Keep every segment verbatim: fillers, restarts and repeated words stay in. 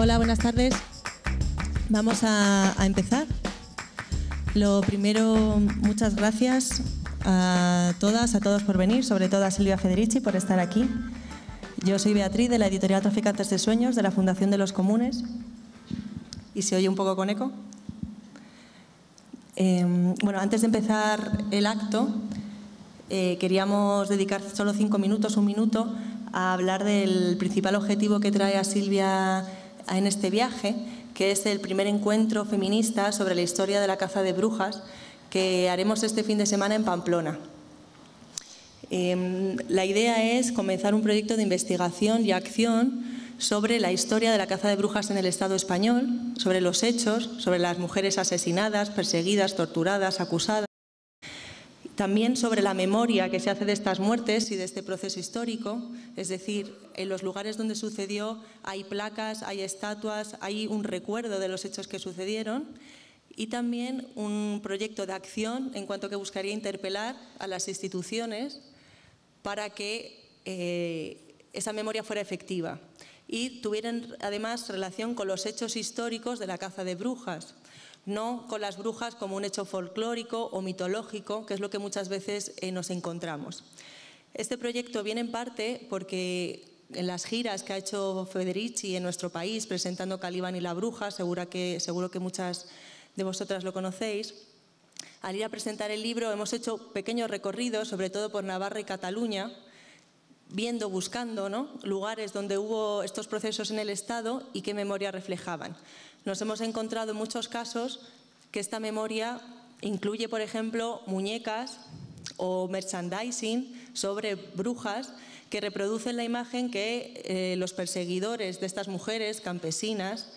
Hola, buenas tardes. Vamos a, a empezar. Lo primero, muchas gracias a todas, a todos por venir, sobre todo a Silvia Federici por estar aquí. Yo soy Beatriz, de la Editorial Traficantes de Sueños, de la Fundación de los Comunes. ¿Y se oye un poco con eco? Eh, bueno, antes de empezar el acto, eh, queríamos dedicar solo cinco minutos, un minuto, a hablar del principal objetivo que trae a Silvia en este viaje, que es el primer encuentro feminista sobre la historia de la caza de brujas que haremos este fin de semana en Pamplona. Eh, la idea es comenzar un proyecto de investigación y acción sobre la historia de la caza de brujas en el Estado español, sobre los hechos, sobre las mujeres asesinadas, perseguidas, torturadas, acusadas. También sobre la memoria que se hace de estas muertes y de este proceso histórico, es decir, en los lugares donde sucedió hay placas, hay estatuas, hay un recuerdo de los hechos que sucedieron, y también un proyecto de acción en cuanto que buscaría interpelar a las instituciones para que eh, esa memoria fuera efectiva y tuvieran además relación con los hechos históricos de la caza de brujas. No con las brujas como un hecho folclórico o mitológico, que es lo que muchas veces eh, nos encontramos. Este proyecto viene en parte porque en las giras que ha hecho Federici en nuestro país, presentando Calibán y la bruja, seguro que, seguro que muchas de vosotras lo conocéis, al ir a presentar el libro hemos hecho pequeños recorridos, sobre todo por Navarra y Cataluña, viendo, buscando, ¿no?, lugares donde hubo estos procesos en el Estado y qué memoria reflejaban. Nos hemos encontrado en muchos casos que esta memoria incluye, por ejemplo, muñecas o merchandising sobre brujas que reproducen la imagen que eh, los perseguidores de estas mujeres campesinas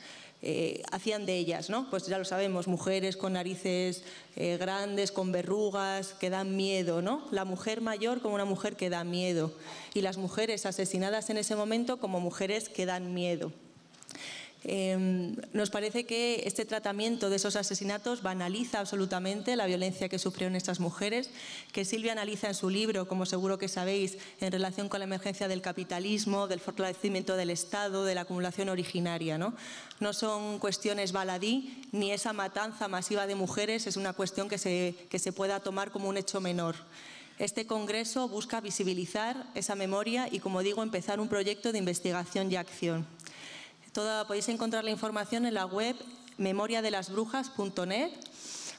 eh, hacían de ellas, ¿no? Pues ya lo sabemos, mujeres con narices eh, grandes, con verrugas, que dan miedo, ¿no? La mujer mayor como una mujer que da miedo y las mujeres asesinadas en ese momento como mujeres que dan miedo. Eh, nos parece que este tratamiento de esos asesinatos banaliza absolutamente la violencia que sufrieron estas mujeres, que Silvia analiza en su libro, como seguro que sabéis, en relación con la emergencia del capitalismo, del fortalecimiento del Estado, de la acumulación originaria, ¿no? No son cuestiones baladí, ni esa matanza masiva de mujeres es una cuestión que se, que se pueda tomar como un hecho menor. Este congreso busca visibilizar esa memoria y, como digo, empezar un proyecto de investigación y acción. Toda, podéis encontrar la información en la web memoria de las brujas punto net.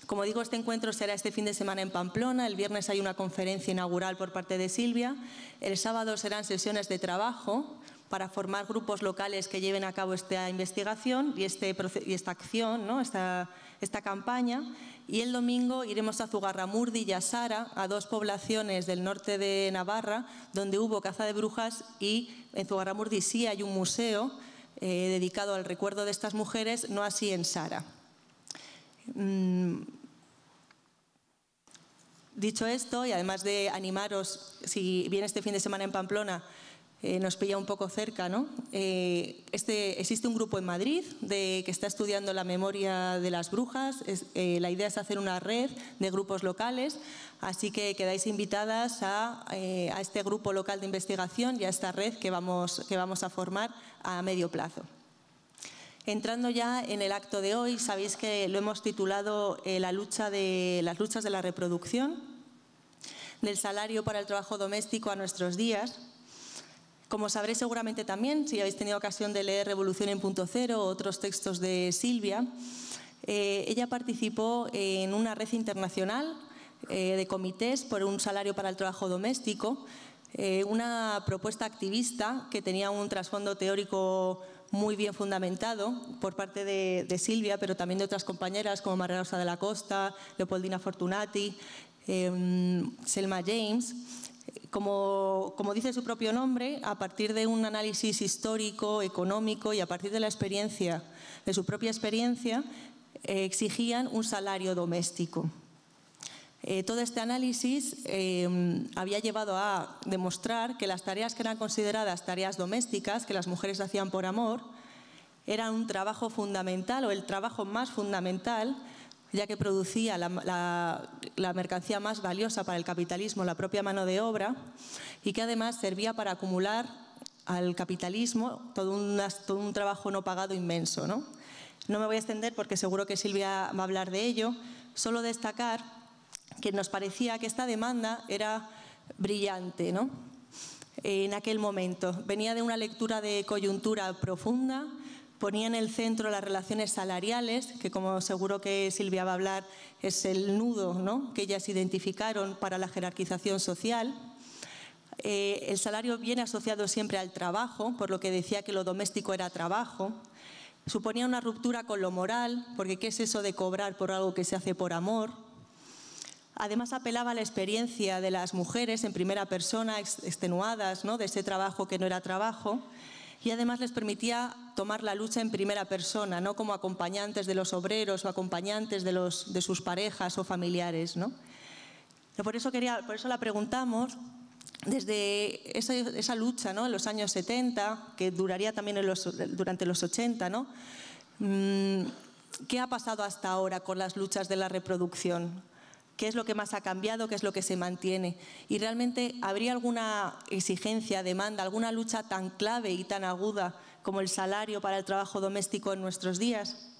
Como digo, este encuentro será este fin de semana en Pamplona. El viernes hay una conferencia inaugural por parte de Silvia. El sábado serán sesiones de trabajo para formar grupos locales que lleven a cabo esta investigación y, este, y esta acción, ¿no?, esta, esta campaña. Y el domingo iremos a Zugarramurdi y a Sara, a dos poblaciones del norte de Navarra, donde hubo caza de brujas, y en Zugarramurdi sí hay un museo Eh, dedicado al recuerdo de estas mujeres, no así en Sara. Mm. Dicho esto, y además de animaros, si bien este fin de semana en Pamplona eh, nos pilla un poco cerca, ¿no?, eh, este, existe un grupo en Madrid de, que está estudiando la memoria de las brujas. Es, eh, la idea es hacer una red de grupos locales, así que quedáis invitadas a, eh, a este grupo local de investigación y a esta red que vamos, que vamos a formar a medio plazo. Entrando ya en el acto de hoy, sabéis que lo hemos titulado eh, la lucha de, las luchas de la reproducción, del salario para el trabajo doméstico a nuestros días. Como sabréis seguramente también, si habéis tenido ocasión de leer Revolución en Punto Cero o otros textos de Silvia, eh, ella participó en una red internacional eh, de comités por un salario para el trabajo doméstico, Eh, una propuesta activista que tenía un trasfondo teórico muy bien fundamentado por parte de, de Silvia, pero también de otras compañeras como Mariarosa Dalla Costa, Leopoldina Fortunati, eh, Selma James. Como, como dice su propio nombre, a partir de un análisis histórico, económico y a partir de la experiencia, de su propia experiencia, eh, exigían un salario doméstico. Eh, todo este análisis eh, había llevado a demostrar que las tareas que eran consideradas tareas domésticas, que las mujeres hacían por amor, eran un trabajo fundamental o el trabajo más fundamental, ya que producía la, la, la mercancía más valiosa para el capitalismo, la propia mano de obra, y que además servía para acumular al capitalismo todo un, todo un trabajo no pagado inmenso, ¿no? No me voy a extender porque seguro que Silvia va a hablar de ello, solo destacar que nos parecía que esta demanda era brillante, ¿no? En aquel momento. Venía de una lectura de coyuntura profunda, ponía en el centro las relaciones salariales, que como seguro que Silvia va a hablar es el nudo, ¿no?, que ellas identificaron para la jerarquización social. Eh, el salario viene asociado siempre al trabajo, por lo que decía que lo doméstico era trabajo. Suponía una ruptura con lo moral, porque ¿qué es eso de cobrar por algo que se hace por amor? Además, apelaba a la experiencia de las mujeres en primera persona, ex extenuadas, ¿no?, de ese trabajo que no era trabajo, y además les permitía tomar la lucha en primera persona, no como acompañantes de los obreros o acompañantes de, los, de sus parejas o familiares, ¿no? Por eso, quería, por eso la preguntamos desde esa, esa lucha, ¿no?, en los años setenta, que duraría también en los, durante los ochenta, ¿no? ¿Qué ha pasado hasta ahora con las luchas de la reproducción? ¿Qué es lo que más ha cambiado? ¿Qué es lo que se mantiene? Y realmente, ¿habría alguna exigencia, demanda, alguna lucha tan clave y tan aguda como el salario para el trabajo doméstico en nuestros días?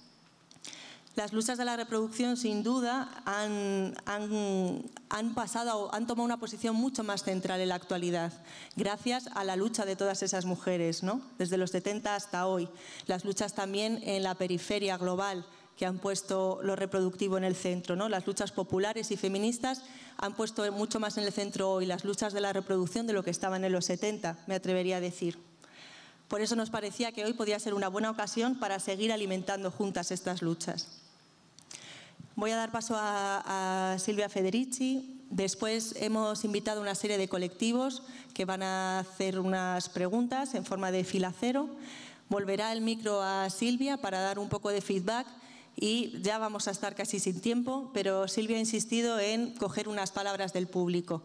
Las luchas de la reproducción, sin duda, han, han, han, pasado, han tomado una posición mucho más central en la actualidad, gracias a la lucha de todas esas mujeres, ¿no?, desde los setenta hasta hoy. Las luchas también en la periferia global, que han puesto lo reproductivo en el centro, ¿no? Las luchas populares y feministas han puesto mucho más en el centro hoy las luchas de la reproducción de lo que estaban en los setenta, me atrevería a decir. Por eso nos parecía que hoy podía ser una buena ocasión para seguir alimentando juntas estas luchas. Voy a dar paso a, a Silvia Federici. Después hemos invitado a una serie de colectivos que van a hacer unas preguntas en forma de filacero. Volverá el micro a Silvia para dar un poco de feedback. Y ya vamos a estar casi sin tiempo, pero Silvia ha insistido en coger unas palabras del público.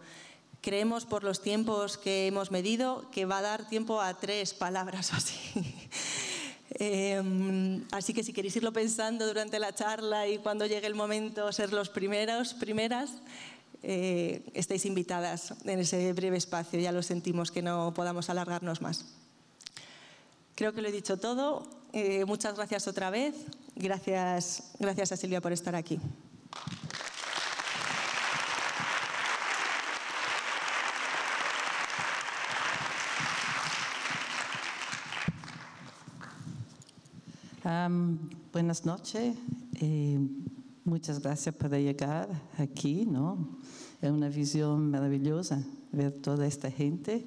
Creemos, por los tiempos que hemos medido, que va a dar tiempo a tres palabras o así. eh, así que si queréis irlo pensando durante la charla y cuando llegue el momento ser los primeros, primeras, eh, estáis invitadas en ese breve espacio. Ya lo sentimos que no podamos alargarnos más. Creo que lo he dicho todo. Eh, muchas gracias otra vez. Gracias, gracias a Silvia por estar aquí. Um, buenas noches. Eh, muchas gracias por llegar aquí, ¿no? Es una visión maravillosa ver toda esta gente.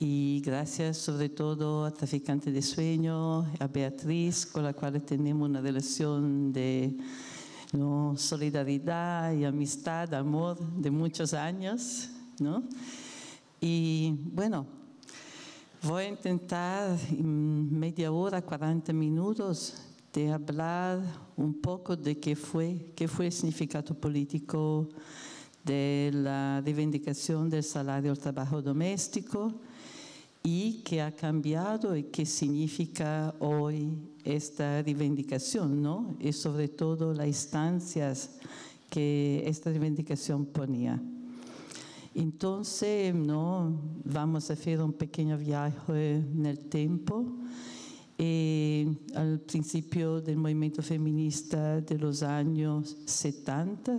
Y gracias sobre todo a Traficantes de Sueños, a Beatriz, con la cual tenemos una relación de, ¿no?, solidaridad y amistad, amor de muchos años, ¿no? Y bueno, voy a intentar en media hora, cuarenta minutos, de hablar un poco de qué fue, qué fue el significado político de la reivindicación del salario al trabajo doméstico, y qué ha cambiado y qué significa hoy esta reivindicación, ¿no? Y sobre todo las instancias que esta reivindicación ponía. Entonces, ¿no?, vamos a hacer un pequeño viaje en el tiempo. Eh, al principio del movimiento feminista de los años setenta,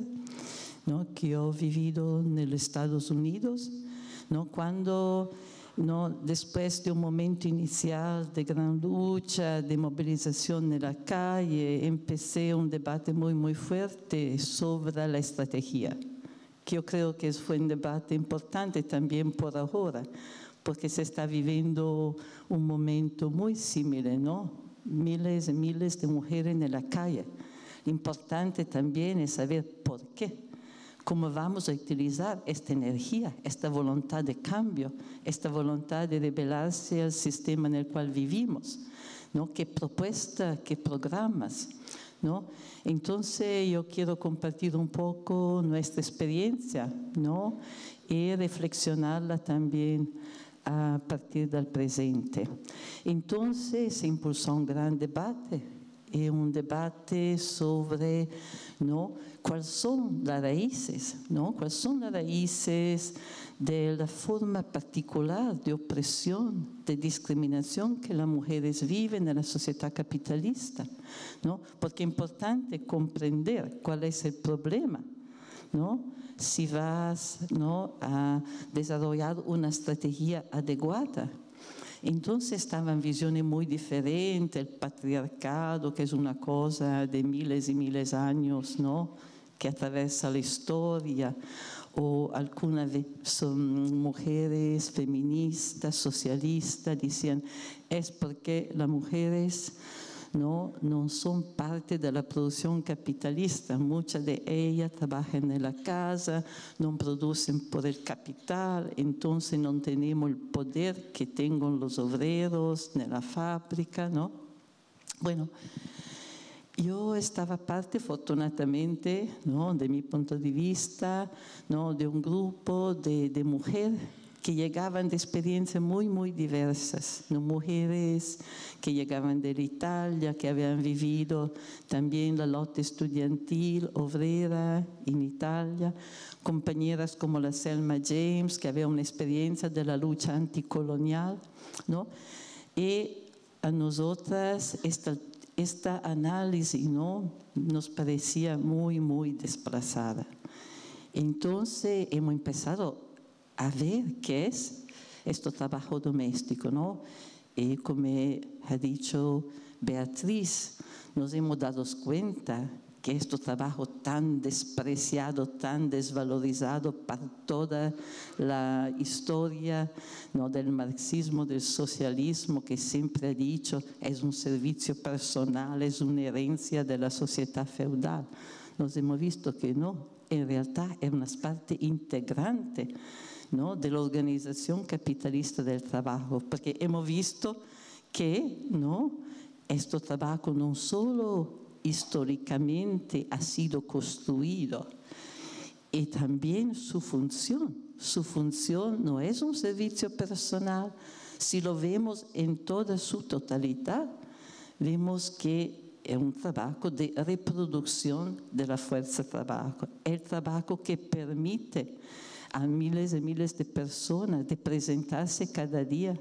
¿no?, que yo he vivido en los Estados Unidos, ¿no?, cuando... ¿no?, después de un momento inicial de gran lucha, de movilización en la calle, empecé un debate muy, muy fuerte sobre la estrategia, que yo creo que fue un debate importante también por ahora, porque se está viviendo un momento muy similar, ¿no? Miles y miles de mujeres en la calle. Importante también es saber por qué. ¿Cómo vamos a utilizar esta energía, esta voluntad de cambio, esta voluntad de rebelarse al sistema en el cual vivimos, ¿no? ¿Qué propuestas, qué programas, ¿no? Entonces, yo quiero compartir un poco nuestra experiencia, ¿no?, y reflexionarla también a partir del presente. Entonces, se impulsó un gran debate e un debate sobre, ¿no?, cuáles son las raíces, ¿no? cuáles son las raíces de la forma particular de opresión, de discriminación que las mujeres viven en la sociedad capitalista, ¿no? Porque es importante comprender cuál es el problema, ¿no? Si vas, ¿no?, a desarrollar una estrategia adecuada. Entonces estaban visiones muy diferentes, el patriarcado, que es una cosa de miles y miles de años, ¿no?, que atraviesa la historia, o algunas son mujeres feministas, socialistas, decían, es porque las mujeres no, no son parte de la producción capitalista, muchas de ellas trabajan en la casa, no producen por el capital, entonces no tenemos el poder que tienen los obreros en la fábrica, ¿no? Bueno, yo estaba parte, afortunadamente, ¿no?, de mi punto de vista, ¿no?, de un grupo de, de mujeres que llegaban de experiencias muy, muy diversas, ¿no? Mujeres que llegaban de Italia, que habían vivido también la lucha estudiantil, obrera en Italia, compañeras como la Selma James, que había una experiencia de la lucha anticolonial, ¿no? Y a nosotras esta, esta análisis, ¿no?, nos parecía muy, muy desplazada. Entonces hemos empezado a ver qué es este trabajo doméstico, ¿no? Y como ha dicho Beatriz, nos hemos dado cuenta que este trabajo tan despreciado, tan desvalorizado para toda la historia, ¿no?, del marxismo, del socialismo, que siempre ha dicho es un servicio personal, es una herencia de la sociedad feudal. Nos hemos visto que no, en realidad es una parte integrante, ¿no?, de la organización capitalista del trabajo, porque hemos visto que, ¿no?, este trabajo no solo históricamente ha sido construido, y también su función. Su función no es un servicio personal. Si lo vemos en toda su totalidad, vemos que es un trabajo de reproducción de la fuerza de trabajo. El trabajo que permite a miles y miles de personas de presentarse cada día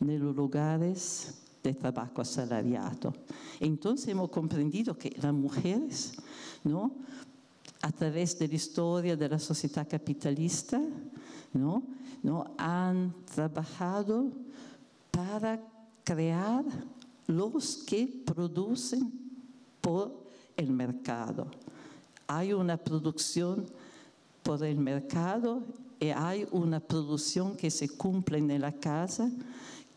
en los lugares de trabajo asalariado. Entonces hemos comprendido que las mujeres, ¿no?, a través de la historia de la sociedad capitalista, ¿no?, ¿no?, han trabajado para crear los que producen por el mercado. Hay una producción por el mercado y hay una producción que se cumple en la casa,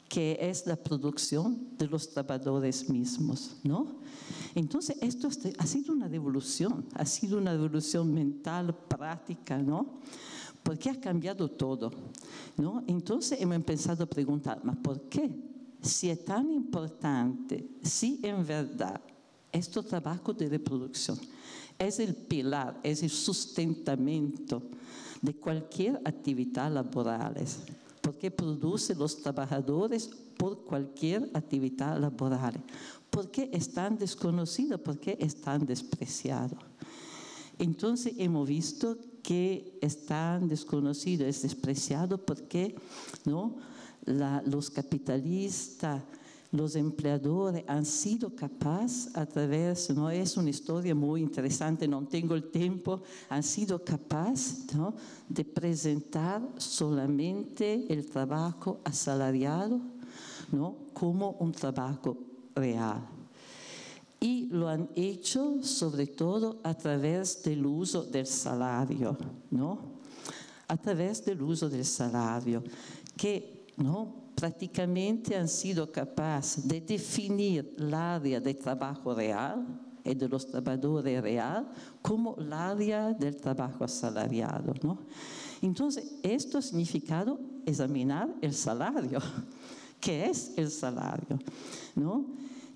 que es la producción de los trabajadores mismos, ¿no? Entonces esto ha sido una revolución, ha sido una revolución mental, práctica, ¿no?, porque ha cambiado todo, ¿no? Entonces hemos empezado a preguntar, ¿mas por qué? Si es tan importante, si en verdad este trabajo de reproducción es el pilar, es el sustentamento de cualquier actividad laboral, porque produce los trabajadores por cualquier actividad laboral, ¿por qué es tan desconocido? ¿Por qué es tan despreciado? Entonces hemos visto que es tan desconocido, es despreciado porque, ¿no?, La, los capitalistas, los empleadores han sido capaces a través, ¿no?, es una historia muy interesante, no tengo el tiempo, han sido capaces, ¿no?, de presentar solamente el trabajo asalariado, ¿no?, como un trabajo real. Y lo han hecho sobre todo a través del uso del salario, ¿no?, a través del uso del salario, que, ¿no?, prácticamente han sido capaces de definir el área de trabajo real y de los trabajadores real como el área del trabajo asalariado, ¿no? Entonces, esto ha significado examinar el salario. ¿Qué es el salario?, ¿no?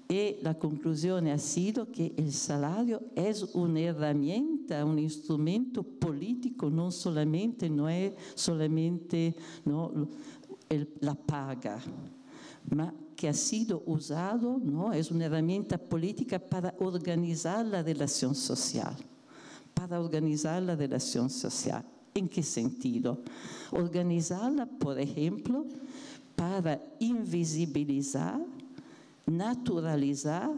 Y la conclusión ha sido que el salario es una herramienta, un instrumento político, no solamente, no es solamente, ¿no?, la paga, ma que ha sido usado, ¿no? Es una herramienta política para organizar la relación social, para organizar la relación social. ¿En qué sentido? Organizarla, por ejemplo, para invisibilizar, naturalizar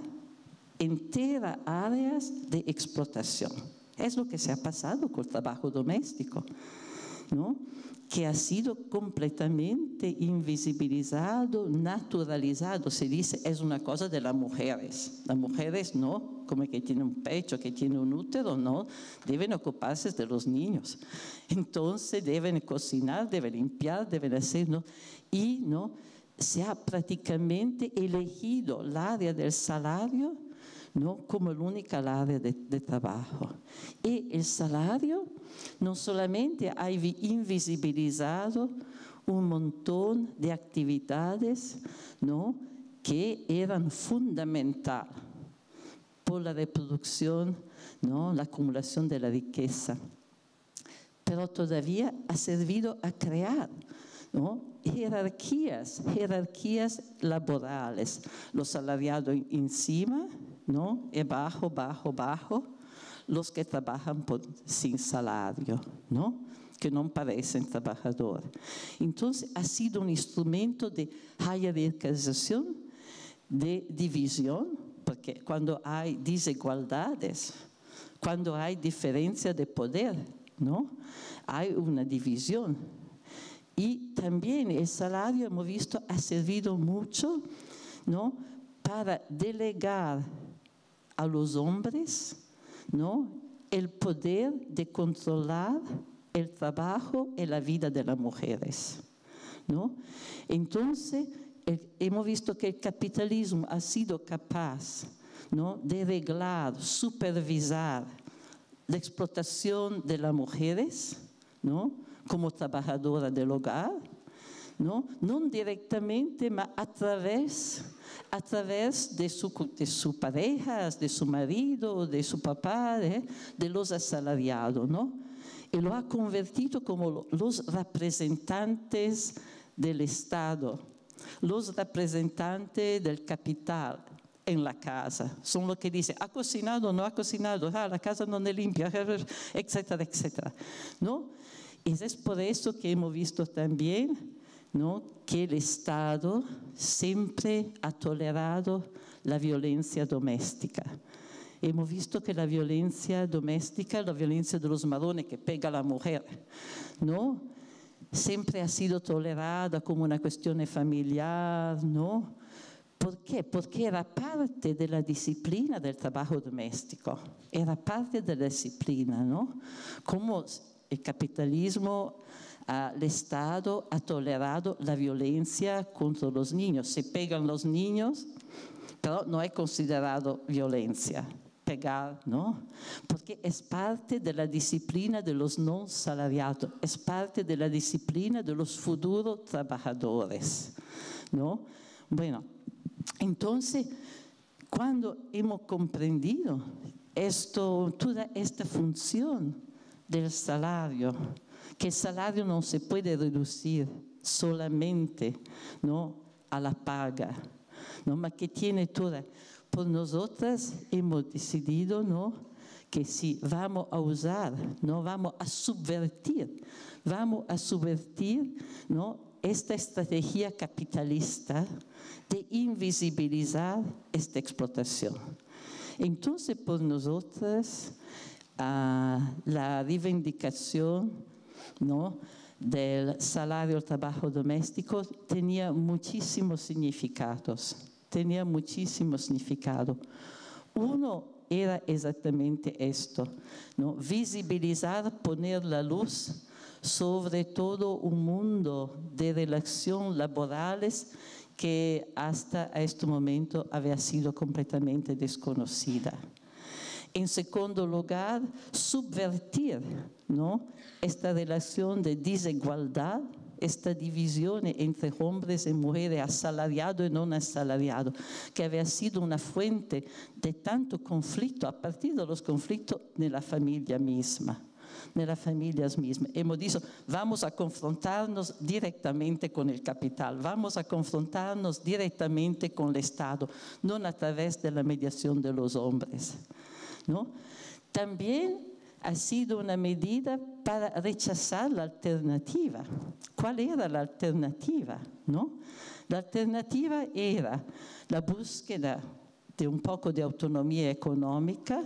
enteras áreas de explotación. Es lo que se ha pasado con el trabajo doméstico, ¿no? Que ha sido completamente invisibilizado, naturalizado. Se dice, es una cosa de las mujeres. Las mujeres no, como que tienen un pecho, que tienen un útero, no. Deben ocuparse de los niños. Entonces deben cocinar, deben limpiar, deben hacer, ¿no? Y no, se ha prácticamente elegido el área del salario, ¿no? Como la única área de, de trabajo. Y el salario no solamente ha invisibilizado un montón de actividades, ¿no? Que eran fundamental por la reproducción, ¿no? La acumulación de la riqueza, pero todavía ha servido a crear, ¿no? jerarquías, jerarquías laborales, los salariados encima, ¿no? Y bajo, bajo, bajo, los que trabajan por, sin salario, ¿no? Que no parecen trabajadores. Entonces ha sido un instrumento de jerarquización, de división, porque cuando hay desigualdades, cuando hay diferencia de poder, ¿no? Hay una división. Y también el salario, hemos visto, ha servido mucho, ¿no? Para delegar a los hombres, ¿no? El poder de controlar el trabajo y la vida de las mujeres, ¿no? Entonces, el, hemos visto que el capitalismo ha sido capaz, ¿no? De reglar, supervisar la explotación de las mujeres, ¿no? Como trabajadora del hogar, ¿no? No directamente, pero a través, a través de sus de su parejas, de su marido, de su papá, ¿eh? De los asalariados, ¿no? Y lo ha convertido como los representantes del Estado, los representantes del capital en la casa. Son los que dicen, ¿ha cocinado o no ha cocinado? Ah, la casa no es limpia, etcétera, etcétera, ¿no? Y es por eso que hemos visto también, ¿no? Que el Estado siempre ha tolerado la violencia doméstica. Hemos visto que la violencia doméstica, la violencia de los varones que pega a la mujer, ¿no? Siempre ha sido tolerada como una cuestión familiar, ¿no? ¿Por qué? Porque era parte de la disciplina del trabajo doméstico. Era parte de la disciplina, ¿no? Como el capitalismo, el Estado ha tolerado la violencia contra los niños. Se pegan los niños, pero no es considerado violencia. Pegar, ¿no? Porque es parte de la disciplina de los no salariados, es parte de la disciplina de los futuros trabajadores, ¿no? Bueno, entonces, cuando hemos comprendido esto, toda esta función del salario, que el salario no se puede reducir solamente, ¿no? A la paga, ¿no? Mas que tiene toda. Por nosotras hemos decidido, ¿no? Que si vamos a usar, ¿no? Vamos a subvertir, vamos a subvertir, ¿no? Esta estrategia capitalista de invisibilizar esta explotación. Entonces, por nosotras, a la reivindicación, ¿no? Del salario al trabajo doméstico tenía muchísimos significados, tenía muchísimos significados. Uno era exactamente esto, ¿no? Visibilizar, poner la luz sobre todo un mundo de relaciones laborales que hasta este momento había sido completamente desconocida. En segundo lugar, subvertir, ¿no? Esta relación de desigualdad, esta división entre hombres y mujeres, asalariado y no asalariado, que había sido una fuente de tanto conflicto, a partir de los conflictos de la familia misma, de las familias mismas. Hemos dicho, vamos a confrontarnos directamente con el capital, vamos a confrontarnos directamente con el Estado, no a través de la mediación de los hombres, ¿no? También ha sido una medida para rechazar la alternativa. ¿Cuál era la alternativa? ¿No? La alternativa era la búsqueda de un poco de autonomía económica,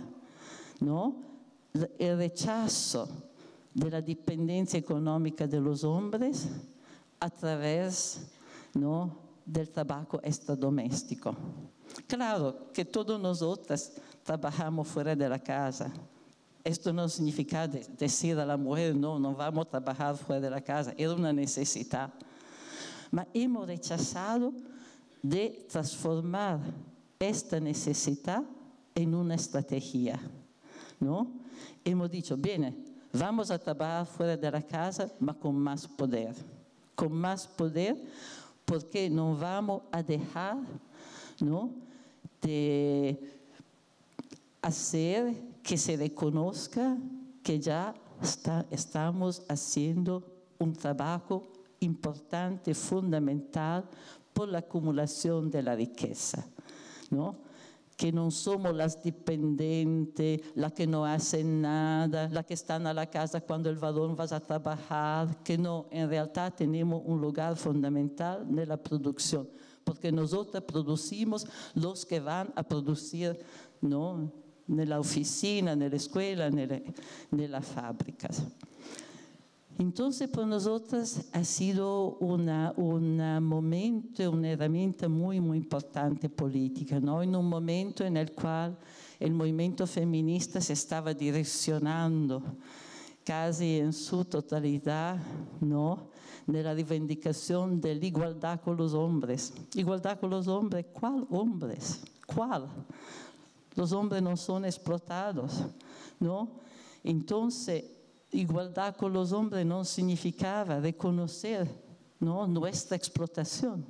¿no? El rechazo de la dependencia económica de los hombres a través, ¿no?, del trabajo extradoméstico. Claro que todos nosotros trabajamos fuera de la casa. Esto no significa decir a la mujer, no, no vamos a trabajar fuera de la casa, era una necesidad. Pero hemos rechazado de transformar esta necesidad en una estrategia, ¿no? Hemos dicho, bien, vamos a trabajar fuera de la casa, pero con más poder. Con más poder porque no vamos a dejar, ¿no?, de hacer que se reconozca que ya está, estamos haciendo un trabajo importante, fundamental, por la acumulación de la riqueza, ¿no? Que no somos las dependientes, las que no hacen nada, las que están a la casa cuando el varón va a trabajar, que no, en realidad tenemos un lugar fundamental en la producción, porque nosotros producimos los que van a producir, ¿no?, nella oficina, nella scuola, nelle, nella fabbrica. Entonces, para nosotros ha sido una, una momento, una herramienta muy, muy importante política, ¿no? En un momento en el cual el movimiento feminista se estaba direccionando casi en su totalidad, ¿no?, de la reivindicación de la igualdad con los hombres. Igualdad con los hombres, ¿cuál hombres? ¿Cuál? Los hombres no son explotados, ¿no? Entonces, igualdad con los hombres no significaba reconocer, ¿no?, nuestra explotación.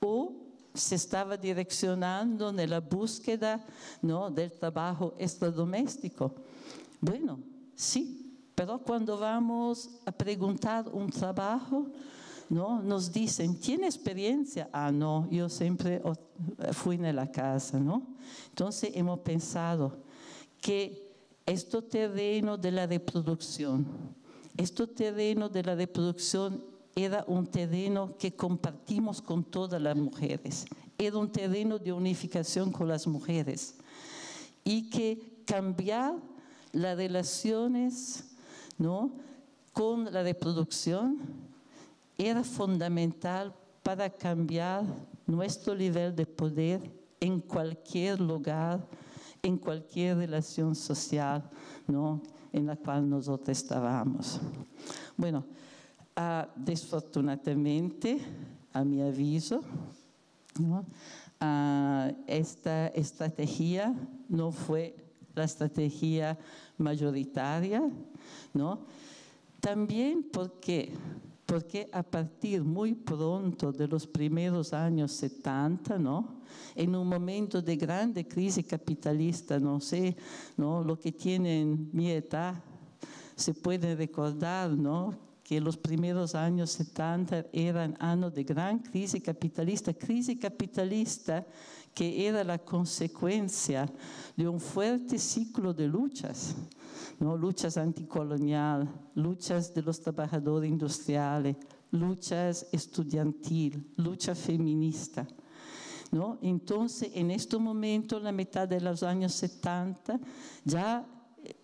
O se estaba direccionando en la búsqueda, ¿no?, del trabajo extradoméstico. Bueno, sí, pero cuando vamos a preguntar un trabajo, ¿no?, nos dicen, ¿tiene experiencia? Ah, no, yo siempre fui en la casa, ¿no? Entonces hemos pensado que este terreno de la reproducción, este terreno de la reproducción era un terreno que compartimos con todas las mujeres, era un terreno de unificación con las mujeres y que cambiar las relaciones, ¿no?, con la reproducción era fundamental para cambiar nuestro nivel de poder en cualquier lugar, en cualquier relación social, ¿no?, en la cual nosotros estábamos. Bueno, ah, desafortunadamente, a mi aviso, ¿no?, ah, esta estrategia no fue la estrategia mayoritaria, ¿no? También porque... Porque a partir muy pronto de los primeros años setenta, ¿no?, en un momento de grande crisis capitalista, no sé, ¿no?, lo que tienen mi edad, se puede recordar, ¿no?, que los primeros años setenta eran años de gran crisis capitalista, crisis capitalista que era la consecuencia de un fuerte ciclo de luchas, ¿no?, luchas anticoloniales, luchas de los trabajadores industriales, luchas estudiantiles, lucha feminista, ¿no? Entonces, en este momento, en la mitad de los años setenta, ya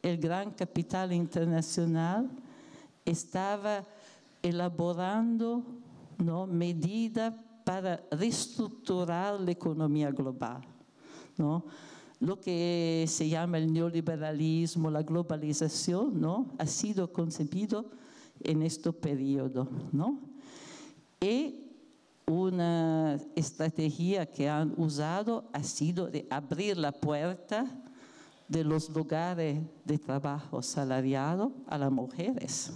el gran capital internacional estaba elaborando, ¿no?, medidas para reestructurar la economía global, ¿no?, lo que se llama el neoliberalismo, la globalización, ¿no?, ha sido concebido en este periodo, ¿no? Y una estrategia que han usado ha sido de abrir la puerta de los lugares de trabajo salariado a las mujeres,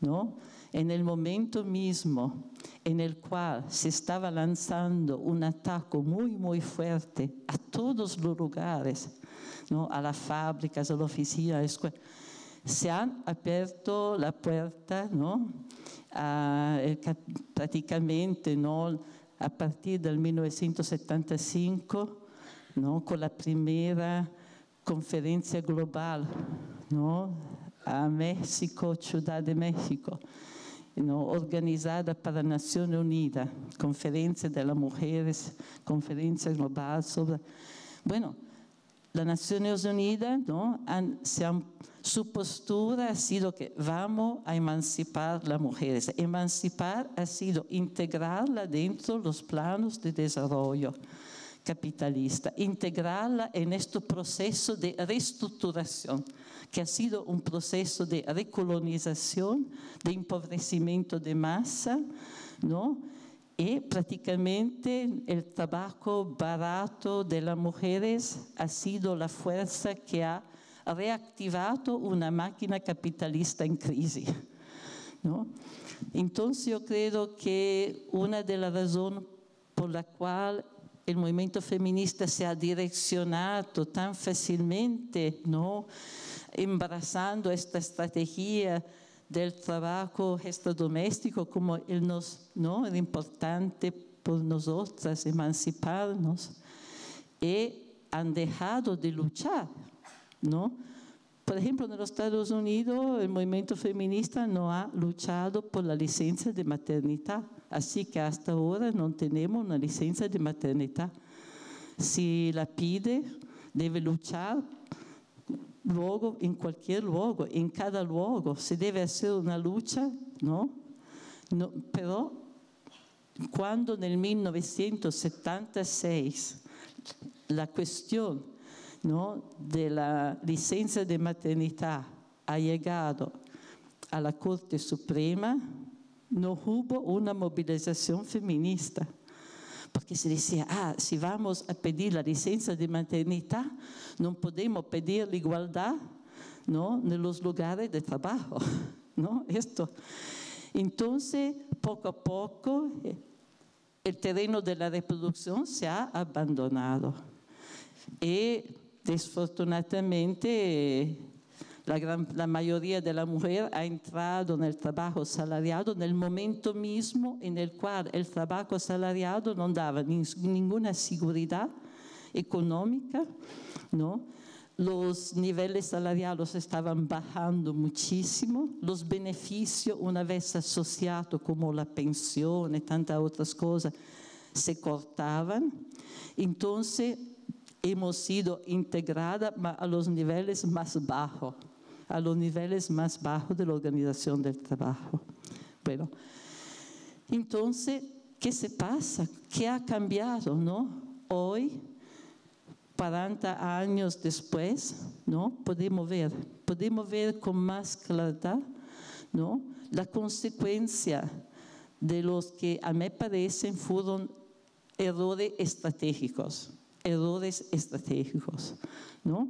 ¿no?, en el momento mismo en el cual se estaba lanzando un ataque muy, muy fuerte a todos los lugares, ¿no?, a las fábricas, a la oficina, a la escuela. se han abierto la puerta, ¿no? A, prácticamente, ¿no? A partir del mil novecientos setenta y cinco, ¿no? Con la primera conferencia global, ¿no? A México, Ciudad de México, ¿no? Organizada para Naciones Unidas, conferencia de las mujeres, conferencia global sobre... Bueno, las Naciones Unidas, ¿no? Han, se han, su postura ha sido que vamos a emancipar las mujeres. Emancipar ha sido integrarla dentro de los planos de desarrollo capitalista, integrarla en este proceso de reestructuración, que ha sido un proceso de recolonización, de empobrecimiento de masa, ¿no? Y prácticamente el trabajo barato de las mujeres ha sido la fuerza que ha reactivado una máquina capitalista en crisis, ¿no? Entonces yo creo que una de las razones por la cual el movimiento feminista se ha direccionado tan fácilmente, ¿no? Embarazando esta estrategia del trabajo doméstico como el, nos, ¿no? el importante por nosotras emanciparnos, y han dejado de luchar, ¿no? Por ejemplo, en los Estados Unidos el movimiento feminista no ha luchado por la licencia de maternidad, así que hasta ahora no tenemos una licencia de maternidad. Si la pide, debe luchar luego, en cualquier lugar, en cada lugar, se debe hacer una lucha, ¿no? No, pero cuando en el mil novecientos setenta y seis la cuestión, ¿no? de la licencia de maternidad ha llegado a la Corte Suprema, no hubo una movilización feminista. Porque se decía, ah, si vamos a pedir la licencia de maternidad, no podemos pedir la igualdad, ¿no? en los lugares de trabajo, ¿no? Esto. Entonces, poco a poco, el terreno de la reproducción se ha abandonado. Y, desafortunadamente, la, gran, la mayoría de las mujeres ha entrado en el trabajo asalariado en el momento mismo en el cual el trabajo asalariado no daba ni, ninguna seguridad económica, ¿no? Los niveles salariales estaban bajando muchísimo, los beneficios, una vez asociados como la pensión y tantas otras cosas, se cortaban. Entonces, hemos sido integradas a los niveles más bajos. a los niveles más bajos de la organización del trabajo. Bueno, entonces, ¿qué se pasa? ¿Qué ha cambiado, no? Hoy, cuarenta años después, ¿no? Podemos ver, podemos ver con más claridad, ¿no? La consecuencia de los que a mí parecen fueron errores estratégicos, errores estratégicos, ¿no?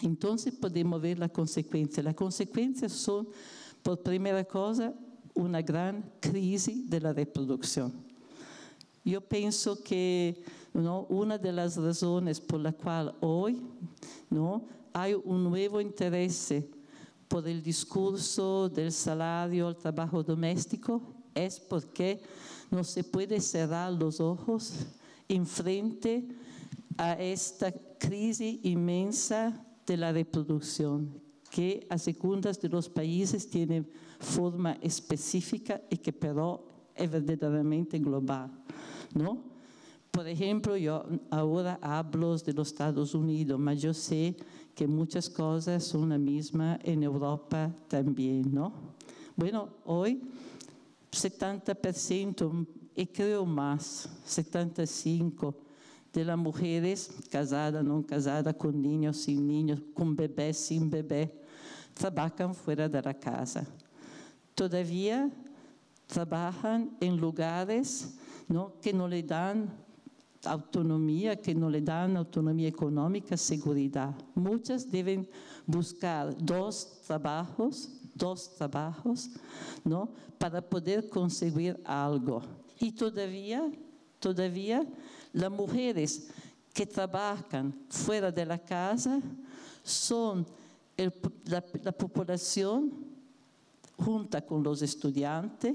Entonces podemos ver la consecuencia. Las consecuencias son, por primera cosa, una gran crisis de la reproducción. Yo pienso que, ¿no? una de las razones por la cual hoy, ¿no? hay un nuevo interés por el discurso del salario al trabajo doméstico es porque no se puede cerrar los ojos en frente a esta crisis inmensa de la reproducción, que a segundas de los países tiene forma específica y que pero es verdaderamente global, ¿no? Por ejemplo, yo ahora hablo de los Estados Unidos, pero yo sé que muchas cosas son las mismas en Europa también, ¿no? Bueno, hoy setenta por ciento, y creo más, setenta y cinco por ciento, de las mujeres casadas, no casadas, con niños, sin niños, con bebés, sin bebé, trabajan fuera de la casa. Todavía trabajan en lugares, ¿no? que no le dan autonomía, que no le dan autonomía económica, seguridad. Muchas deben buscar dos trabajos, dos trabajos, ¿no? para poder conseguir algo. Y todavía, todavía, las mujeres que trabajan fuera de la casa son el, la, la población junta con los estudiantes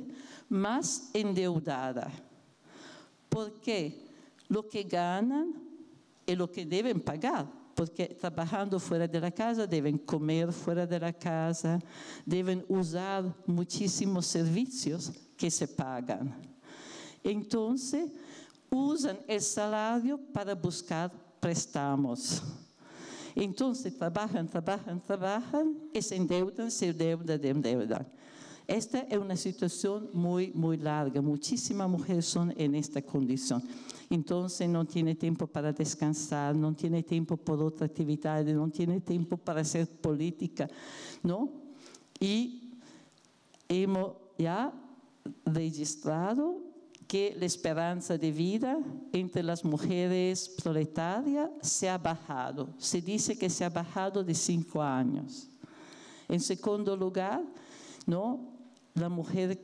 más endeudada, porque lo que ganan es lo que deben pagar, porque trabajando fuera de la casa deben comer fuera de la casa, deben usar muchísimos servicios que se pagan. Entonces, usan el salario para buscar préstamos. Entonces, trabajan, trabajan, trabajan y se endeudan, se endeudan, se endeudan. Esta es una situación muy, muy larga. Muchísimas mujeres son en esta condición. Entonces, no tiene tiempo para descansar, no tiene tiempo por otra actividad, no tiene tiempo para hacer política, ¿no? Y hemos ya registrado que la esperanza de vida entre las mujeres proletarias se ha bajado. Se dice que se ha bajado de cinco años. En segundo lugar, ¿no? Las mujeres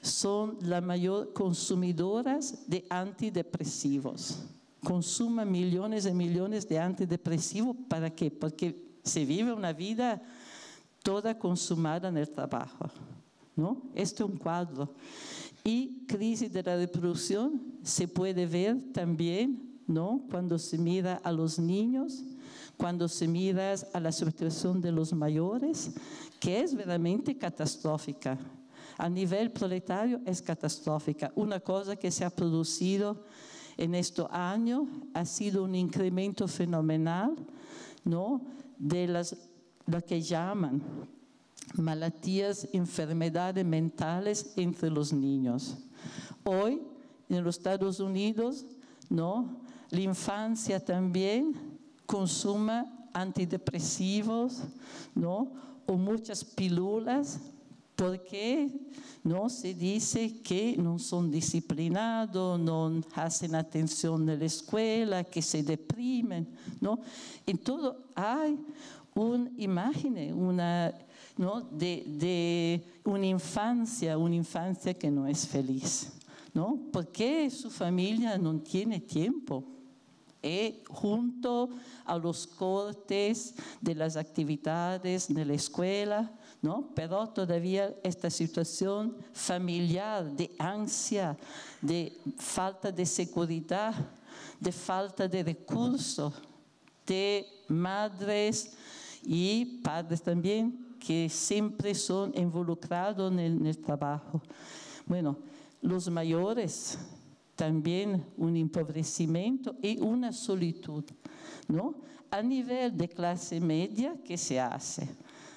son las mayores consumidoras de antidepresivos. Consuman millones y millones de antidepresivos. ¿Para qué? Porque se vive una vida toda consumada en el trabajo, ¿no? Este es un cuadro. Y crisis de la reproducción se puede ver también, ¿no? Cuando se mira a los niños, cuando se mira a la situación de los mayores, que es verdaderamente catastrófica. A nivel proletario es catastrófica. Una cosa que se ha producido en estos años ha sido un incremento fenomenal, ¿no? De las, lo que llaman malatías, enfermedades mentales entre los niños. Hoy, en los Estados Unidos, ¿no? La infancia también consuma antidepresivos, ¿no? O muchas pílulas, porque no se dice que no son disciplinados, no hacen atención en la escuela, que se deprimen, ¿no? En todo hay una imagen, una, ¿no? De, de una infancia, una infancia que no es feliz, ¿no? Porque su familia no tiene tiempo. Eh, junto a los cortes de las actividades de la escuela, ¿no? Pero todavía esta situación familiar de ansia, de falta de seguridad, de falta de recursos, de madres y padres también, que siempre son involucrados en el, en el trabajo. Bueno, los mayores también un empobrecimiento y una solitud, ¿no? A nivel de clase media, ¿qué se hace?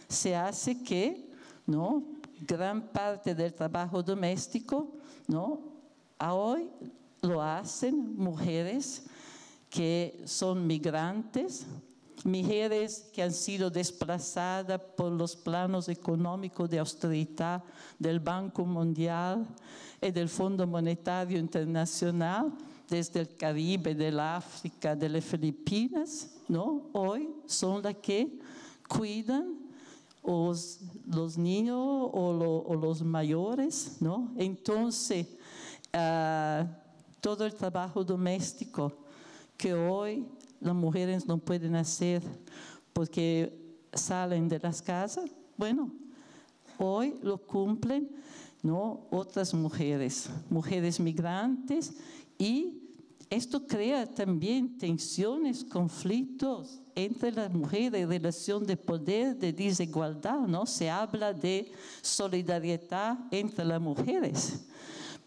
Se hace que, ¿no? Gran parte del trabajo doméstico, ¿no? A hoy lo hacen mujeres que son migrantes, mujeres que han sido desplazadas por los planos económicos de austeridad del Banco Mundial y del Fondo Monetario Internacional, desde el Caribe, del África, de las Filipinas, ¿no? Hoy son las que cuidan los, los niños o, lo, o los mayores, ¿no? Entonces, uh, todo el trabajo doméstico que hoy las mujeres no pueden hacer porque salen de las casas, bueno, hoy lo cumplen, ¿no? Otras mujeres, mujeres migrantes, y esto crea también tensiones, conflictos entre las mujeres, relación de poder, de desigualdad, ¿no? Se habla de solidaridad entre las mujeres,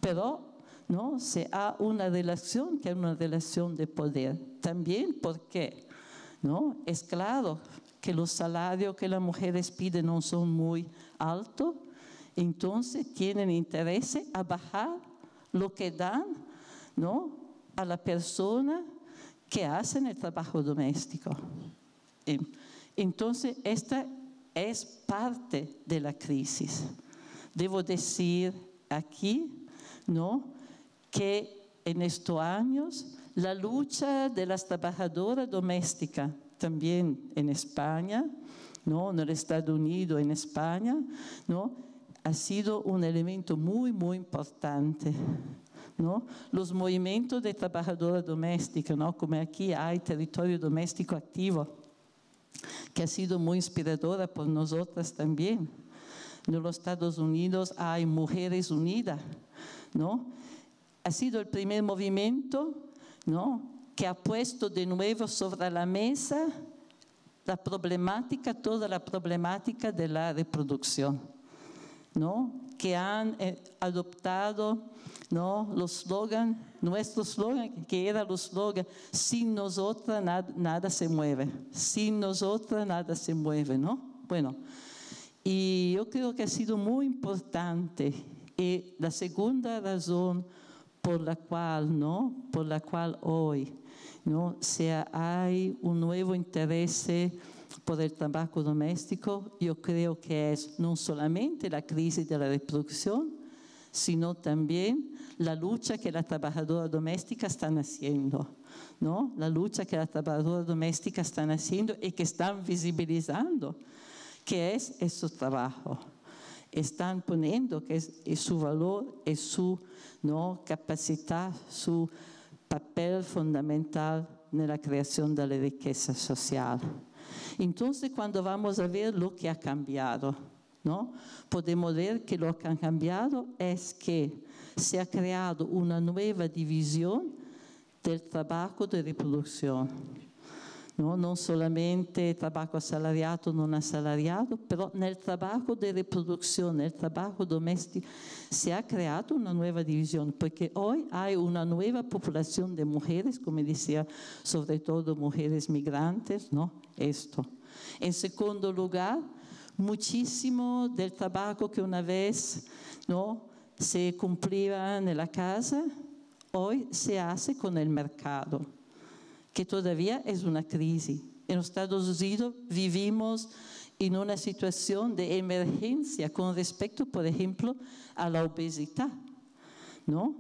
pero no se ha una relación que es una relación de poder. También porque, ¿no? Es claro que los salarios que las mujeres piden no son muy altos, entonces tienen interés a bajar lo que dan, ¿no? A la persona que hace el trabajo doméstico. Entonces, esta es parte de la crisis. Debo decir aquí, ¿no?, que en estos años la lucha de las trabajadoras domésticas, también en España, ¿no? En el Estados Unidos, en España, ¿no? Ha sido un elemento muy, muy importante, ¿no? Los movimientos de trabajadoras domésticas, ¿no? Como aquí hay Territorio Doméstico Activo, que ha sido muy inspiradora por nosotras también. En los Estados Unidos hay Mujeres Unidas, ¿no? Ha sido el primer movimiento, ¿no?, que ha puesto de nuevo sobre la mesa la problemática, toda la problemática de la reproducción, ¿no?, que han adoptado, ¿no?, los slogan, nuestro slogan, que era el slogan, sin nosotras nada, nada se mueve, sin nosotras nada se mueve, ¿no? Bueno, y yo creo que ha sido muy importante. Y la segunda razón por la cual, ¿no?, por la cual hoy, ¿no?, sea, hay un nuevo interés por el trabajo doméstico, yo creo que es no solamente la crisis de la reproducción, sino también la lucha que las trabajadoras domésticas están haciendo, ¿no? La lucha que las trabajadoras domésticas están haciendo y que están visibilizando, que es su trabajo. Están poniendo que es, es su valor, es su, ¿no?, capacidad, su papel fundamental en la creación de la riqueza social. Entonces, cuando vamos a ver lo que ha cambiado, ¿no?, podemos ver que lo que ha cambiado es que se ha creado una nueva división del trabajo de reproducción. No, no solamente trabajo asalariado, no asalariado, pero en el trabajo de reproducción, en el trabajo doméstico, se ha creado una nueva división, porque hoy hay una nueva población de mujeres, como decía, sobre todo mujeres migrantes, ¿no? Esto. En segundo lugar, muchísimo del trabajo que una vez, ¿no?, se cumplía en la casa, hoy se hace con el mercado, que todavía es una crisis. En los Estados Unidos vivimos en una situación de emergencia con respecto, por ejemplo, a la obesidad, ¿no?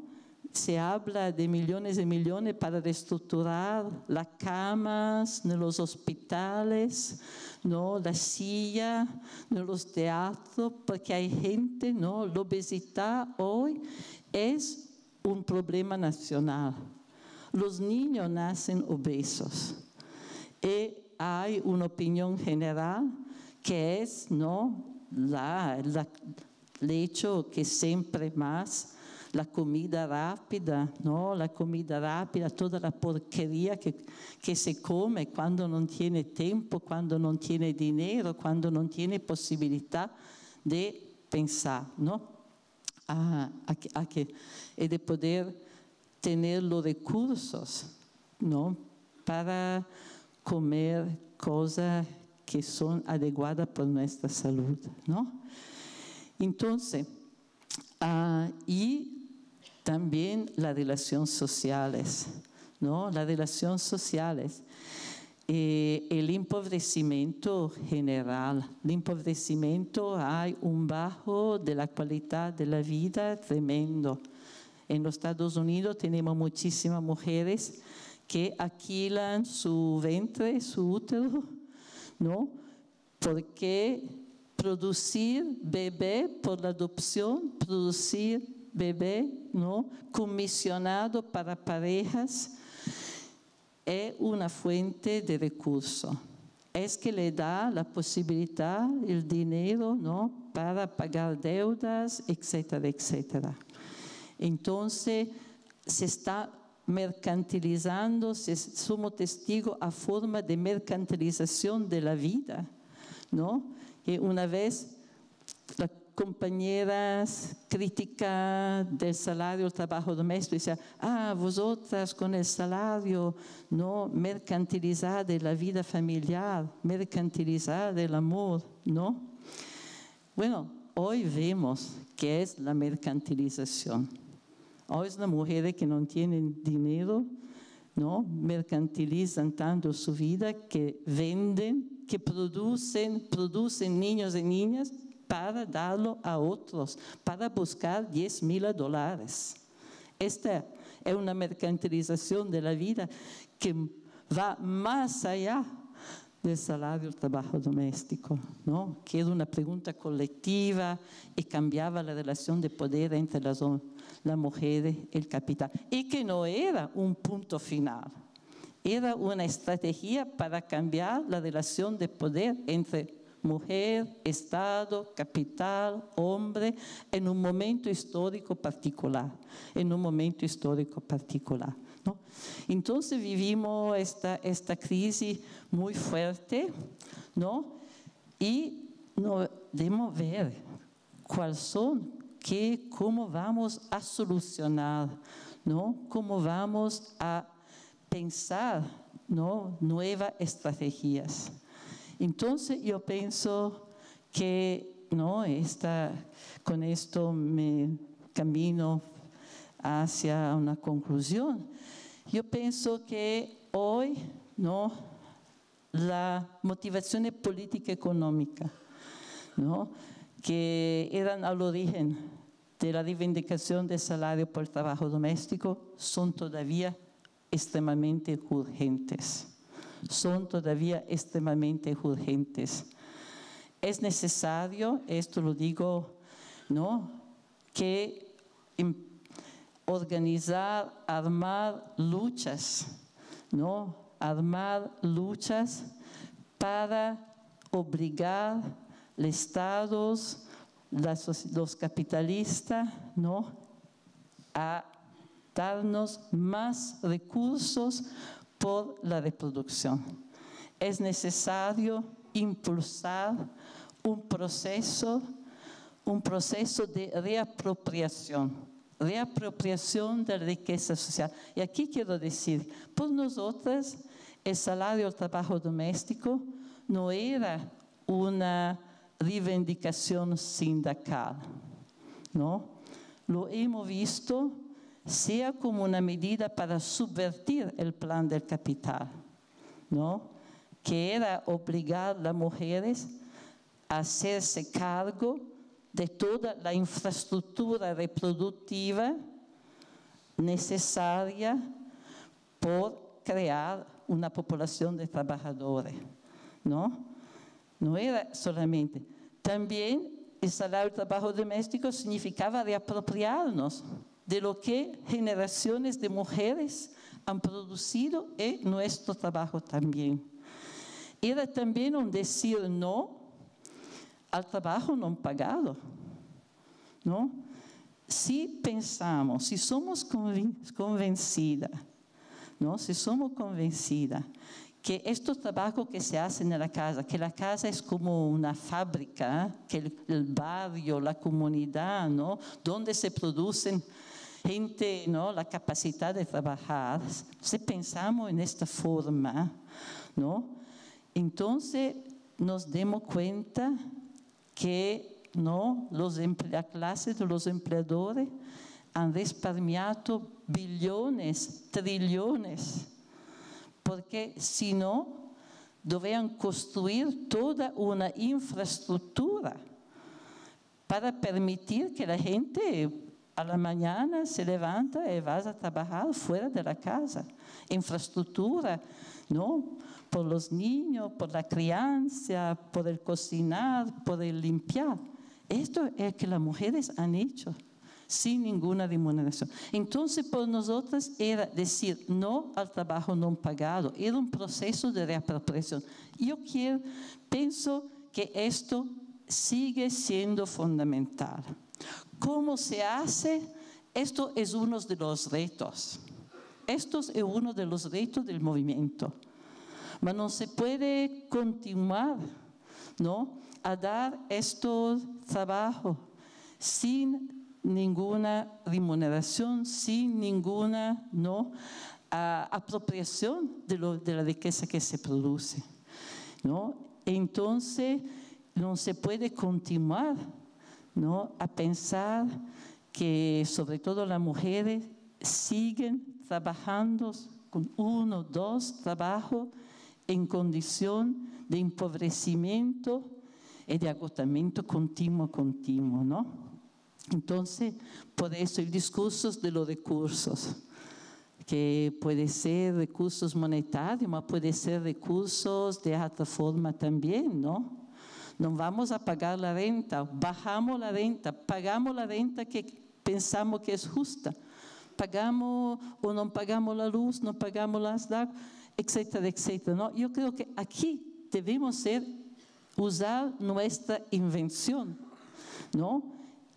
Se habla de millones y millones para reestructurar las camas en los hospitales, ¿no?, la silla en los teatros, porque hay gente, ¿no? La obesidad hoy es un problema nacional. Los niños nacen obesos y hay una opinión general que es, ¿no?, la, la, el hecho que siempre más la comida rápida, ¿no?, la comida rápida, toda la porquería que, que se come cuando no tiene tiempo, cuando no tiene dinero, cuando no tiene posibilidad de pensar, ¿no?, a, a, a que, y de poder tener los recursos, ¿no?, para comer cosas que son adecuadas para nuestra salud, ¿no? Entonces, uh, y también las relaciones sociales, ¿no? Las relaciones sociales. Eh, el empobrecimiento general, el empobrecimiento, hay un bajo de la calidad de la vida tremendo. En los Estados Unidos tenemos muchísimas mujeres que alquilan su vientre, su útero, ¿no?, porque producir bebé por la adopción, producir bebé, ¿no?, comisionado para parejas, es una fuente de recursos. Es que le da la posibilidad, el dinero, ¿no?, para pagar deudas, etcétera, etcétera. Entonces, se está mercantilizando, se, somos testigos a forma de mercantilización de la vida, ¿no? Y una vez, las compañeras críticas del salario, del trabajo doméstico, decían, ah, vosotras con el salario, ¿no?, mercantilizar de la vida familiar, mercantilizar del amor, ¿no? Bueno, hoy vemos que es la mercantilización. Hoy las mujeres que no tienen dinero, ¿no?, mercantilizan tanto su vida que venden, que producen, producen niños y niñas para darlo a otros, para buscar diez mil dólares. Esta es una mercantilización de la vida que va más allá del salario del trabajo doméstico, ¿no?, que era una pregunta colectiva y cambiaba la relación de poder entre las, las mujeres y el capital, y que no era un punto final, era una estrategia para cambiar la relación de poder entre mujer, Estado, capital, hombre, en un momento histórico particular, en un momento histórico particular, ¿no? Entonces vivimos esta, esta crisis muy fuerte, ¿no? Y no debemos ver cuáles son, qué, cómo vamos a solucionar, ¿no? Cómo vamos a pensar, ¿no?, nuevas estrategias. Entonces yo pienso que, ¿no?, esta, con esto me camino hacia una conclusión. Yo pienso que hoy, ¿no?, la motivación política económica, ¿no?, que eran al origen de la reivindicación del salario por el trabajo doméstico, son todavía extremadamente urgentes. Son todavía extremadamente urgentes. Es necesario, esto lo digo, ¿no?, que organizar, armar luchas, ¿no?, armar luchas para obligar los estados, los capitalistas, ¿no?, a darnos más recursos por la reproducción. Es necesario impulsar un proceso, un proceso de reapropiación, reapropiación de la riqueza social. Y aquí quiero decir, por nosotras el salario al trabajo doméstico no era una reivindicación sindical, ¿no? Lo hemos visto sea como una medida para subvertir el plan del capital, ¿no?, que era obligar a las mujeres a hacerse cargo de toda la infraestructura reproductiva necesaria por crear una población de trabajadores, ¿no? No era solamente. También el salario de trabajo doméstico significaba reapropiarnos de lo que generaciones de mujeres han producido en nuestro trabajo también. Era también un decir no al trabajo no pagado, ¿no? Si pensamos, si somos convencidas, ¿no?, si somos convencidas que estos trabajos que se hacen en la casa, que la casa es como una fábrica, que el, el barrio, la comunidad, ¿no?, donde se producen gente, ¿no?, la capacidad de trabajar, si pensamos en esta forma, ¿no?, entonces nos demos cuenta que, ¿no?, los la clase de los empleadores han desparmiado billones, trillones, porque si no, debían construir toda una infraestructura para permitir que la gente a la mañana se levanta y vas a trabajar fuera de la casa. Infraestructura, ¿no?, por los niños, por la crianza, por el cocinar, por el limpiar. Esto es que las mujeres han hecho sin ninguna remuneración. Entonces, por nosotras era decir no al trabajo no pagado, era un proceso de reapropiación. Yo quiero, pienso que esto sigue siendo fundamental. ¿Cómo se hace? Esto es uno de los retos. Esto es uno de los retos del movimiento. Pero no se puede continuar, ¿no?, a dar estos trabajos sin ninguna remuneración, sin ninguna, ¿no?, a, apropiación de, lo, de la riqueza que se produce, ¿no? Entonces, no se puede continuar, ¿no?, a pensar que, sobre todo las mujeres, siguen trabajando con uno, dos trabajos en condición de empobrecimiento y de agotamiento continuo, continuo, ¿no? Entonces, por eso el discurso de los recursos, que puede ser recursos monetarios, pero puede ser recursos de otra forma también, ¿no? No vamos a pagar la renta, bajamos la renta, pagamos la renta que pensamos que es justa, pagamos o no pagamos la luz, no pagamos las D A C, etcétera, etcétera, ¿no? Yo creo que aquí debemos ser, usar nuestra invención, ¿no?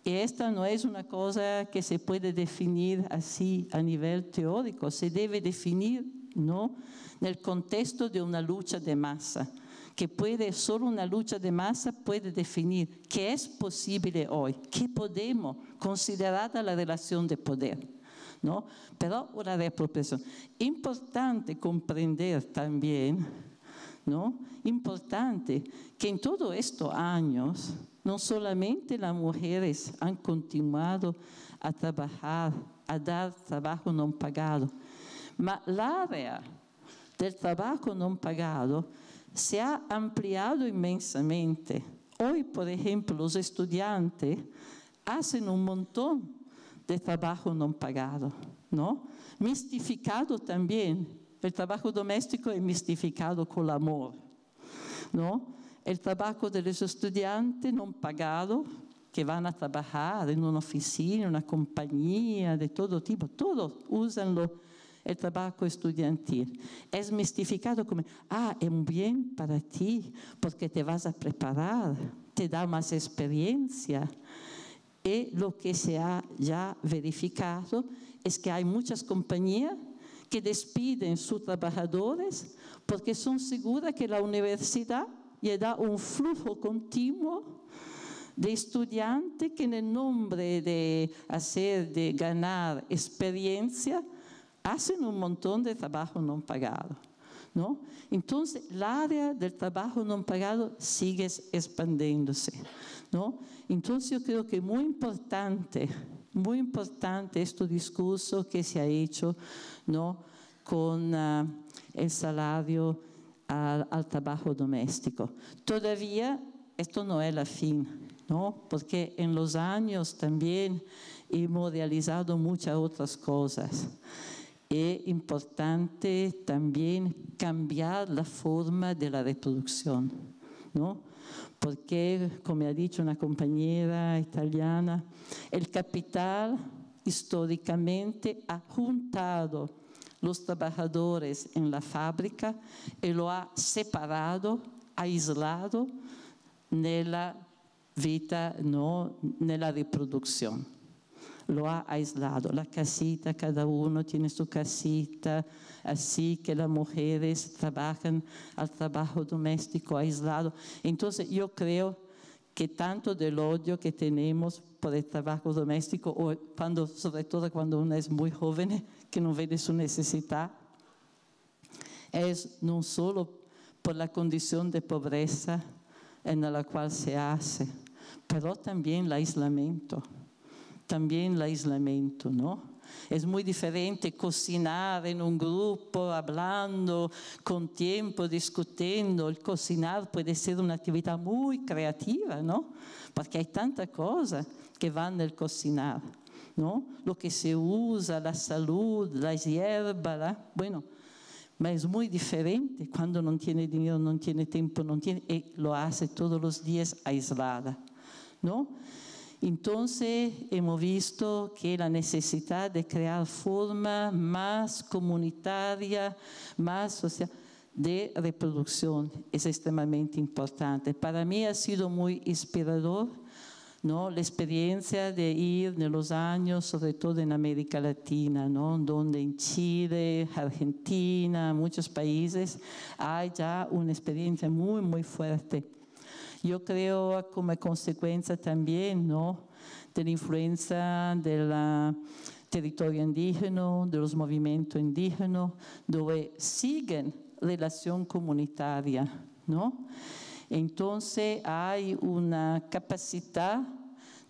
Y esta no es una cosa que se puede definir así a nivel teórico, se debe definir, ¿no?, en el contexto de una lucha de masa, que puede, solo una lucha de masa puede definir qué es posible hoy, qué podemos considerar la relación de poder, ¿no? Pero una reapropiación. Importante comprender también, ¿no?, importante que en todos estos años, no solamente las mujeres han continuado a trabajar, a dar trabajo no pagado, pero el área del trabajo no pagado se ha ampliado inmensamente. Hoy, por ejemplo, los estudiantes hacen un montón de trabajo no pagado, ¿no? Mistificado también. El trabajo doméstico es mistificado con el amor, ¿no? El trabajo de los estudiantes no pagado, que van a trabajar en una oficina, una compañía, de todo tipo, todos usan lo, el trabajo estudiantil. Es mistificado como, ah, es un bien para ti, porque te vas a preparar, te da más experiencia. Y lo que se ha ya verificado es que hay muchas compañías que despiden sus trabajadores porque son seguras que la universidad le da un flujo continuo de estudiantes que en el nombre de hacer, de ganar experiencia, hacen un montón de trabajo no pagado, ¿no? Entonces, el área del trabajo no pagado sigue expandiéndose, ¿no? Entonces, yo creo que es muy importante, muy importante este discurso que se ha hecho, ¿no?, con uh, el salario al, al trabajo doméstico. Todavía esto no es la fin, ¿no?, porque en los años también hemos realizado muchas otras cosas. Es importante también cambiar la forma de la reproducción, ¿no?, porque, como ha dicho una compañera italiana, el capital históricamente ha juntado los trabajadores en la fábrica y lo ha separado, aislado en la vida, no, en la reproducción. Lo ha aislado, la casita, cada uno tiene su casita, así que las mujeres trabajan al trabajo doméstico aislado. Entonces yo creo que tanto del odio que tenemos por el trabajo doméstico, cuando, sobre todo cuando uno es muy joven, que no ve de su necesidad, es no solo por la condición de pobreza en la cual se hace, pero también el aislamiento. También el aislamiento, ¿no? Es muy diferente cocinar en un grupo, hablando, con tiempo, discutiendo. El cocinar puede ser una actividad muy creativa, ¿no?, porque hay tantas cosas que van del cocinar, ¿no? Lo que se usa, la salud, las hierbas, la... bueno, pero es muy diferente cuando no tiene dinero, no tiene tiempo, no tiene, y lo hace todos los días aislada, ¿no? Entonces, hemos visto que la necesidad de crear forma más comunitaria, más social, de reproducción es extremadamente importante. Para mí ha sido muy inspirador, ¿no?, la experiencia de ir en los años, sobre todo en América Latina, ¿no?, donde en Chile, Argentina, muchos países, hay ya una experiencia muy, muy fuerte. Yo creo como consecuencia también, ¿no?, de la influencia del territorio indígena, de los movimientos indígenas, donde siguen relación comunitaria, ¿no? Entonces hay una capacidad,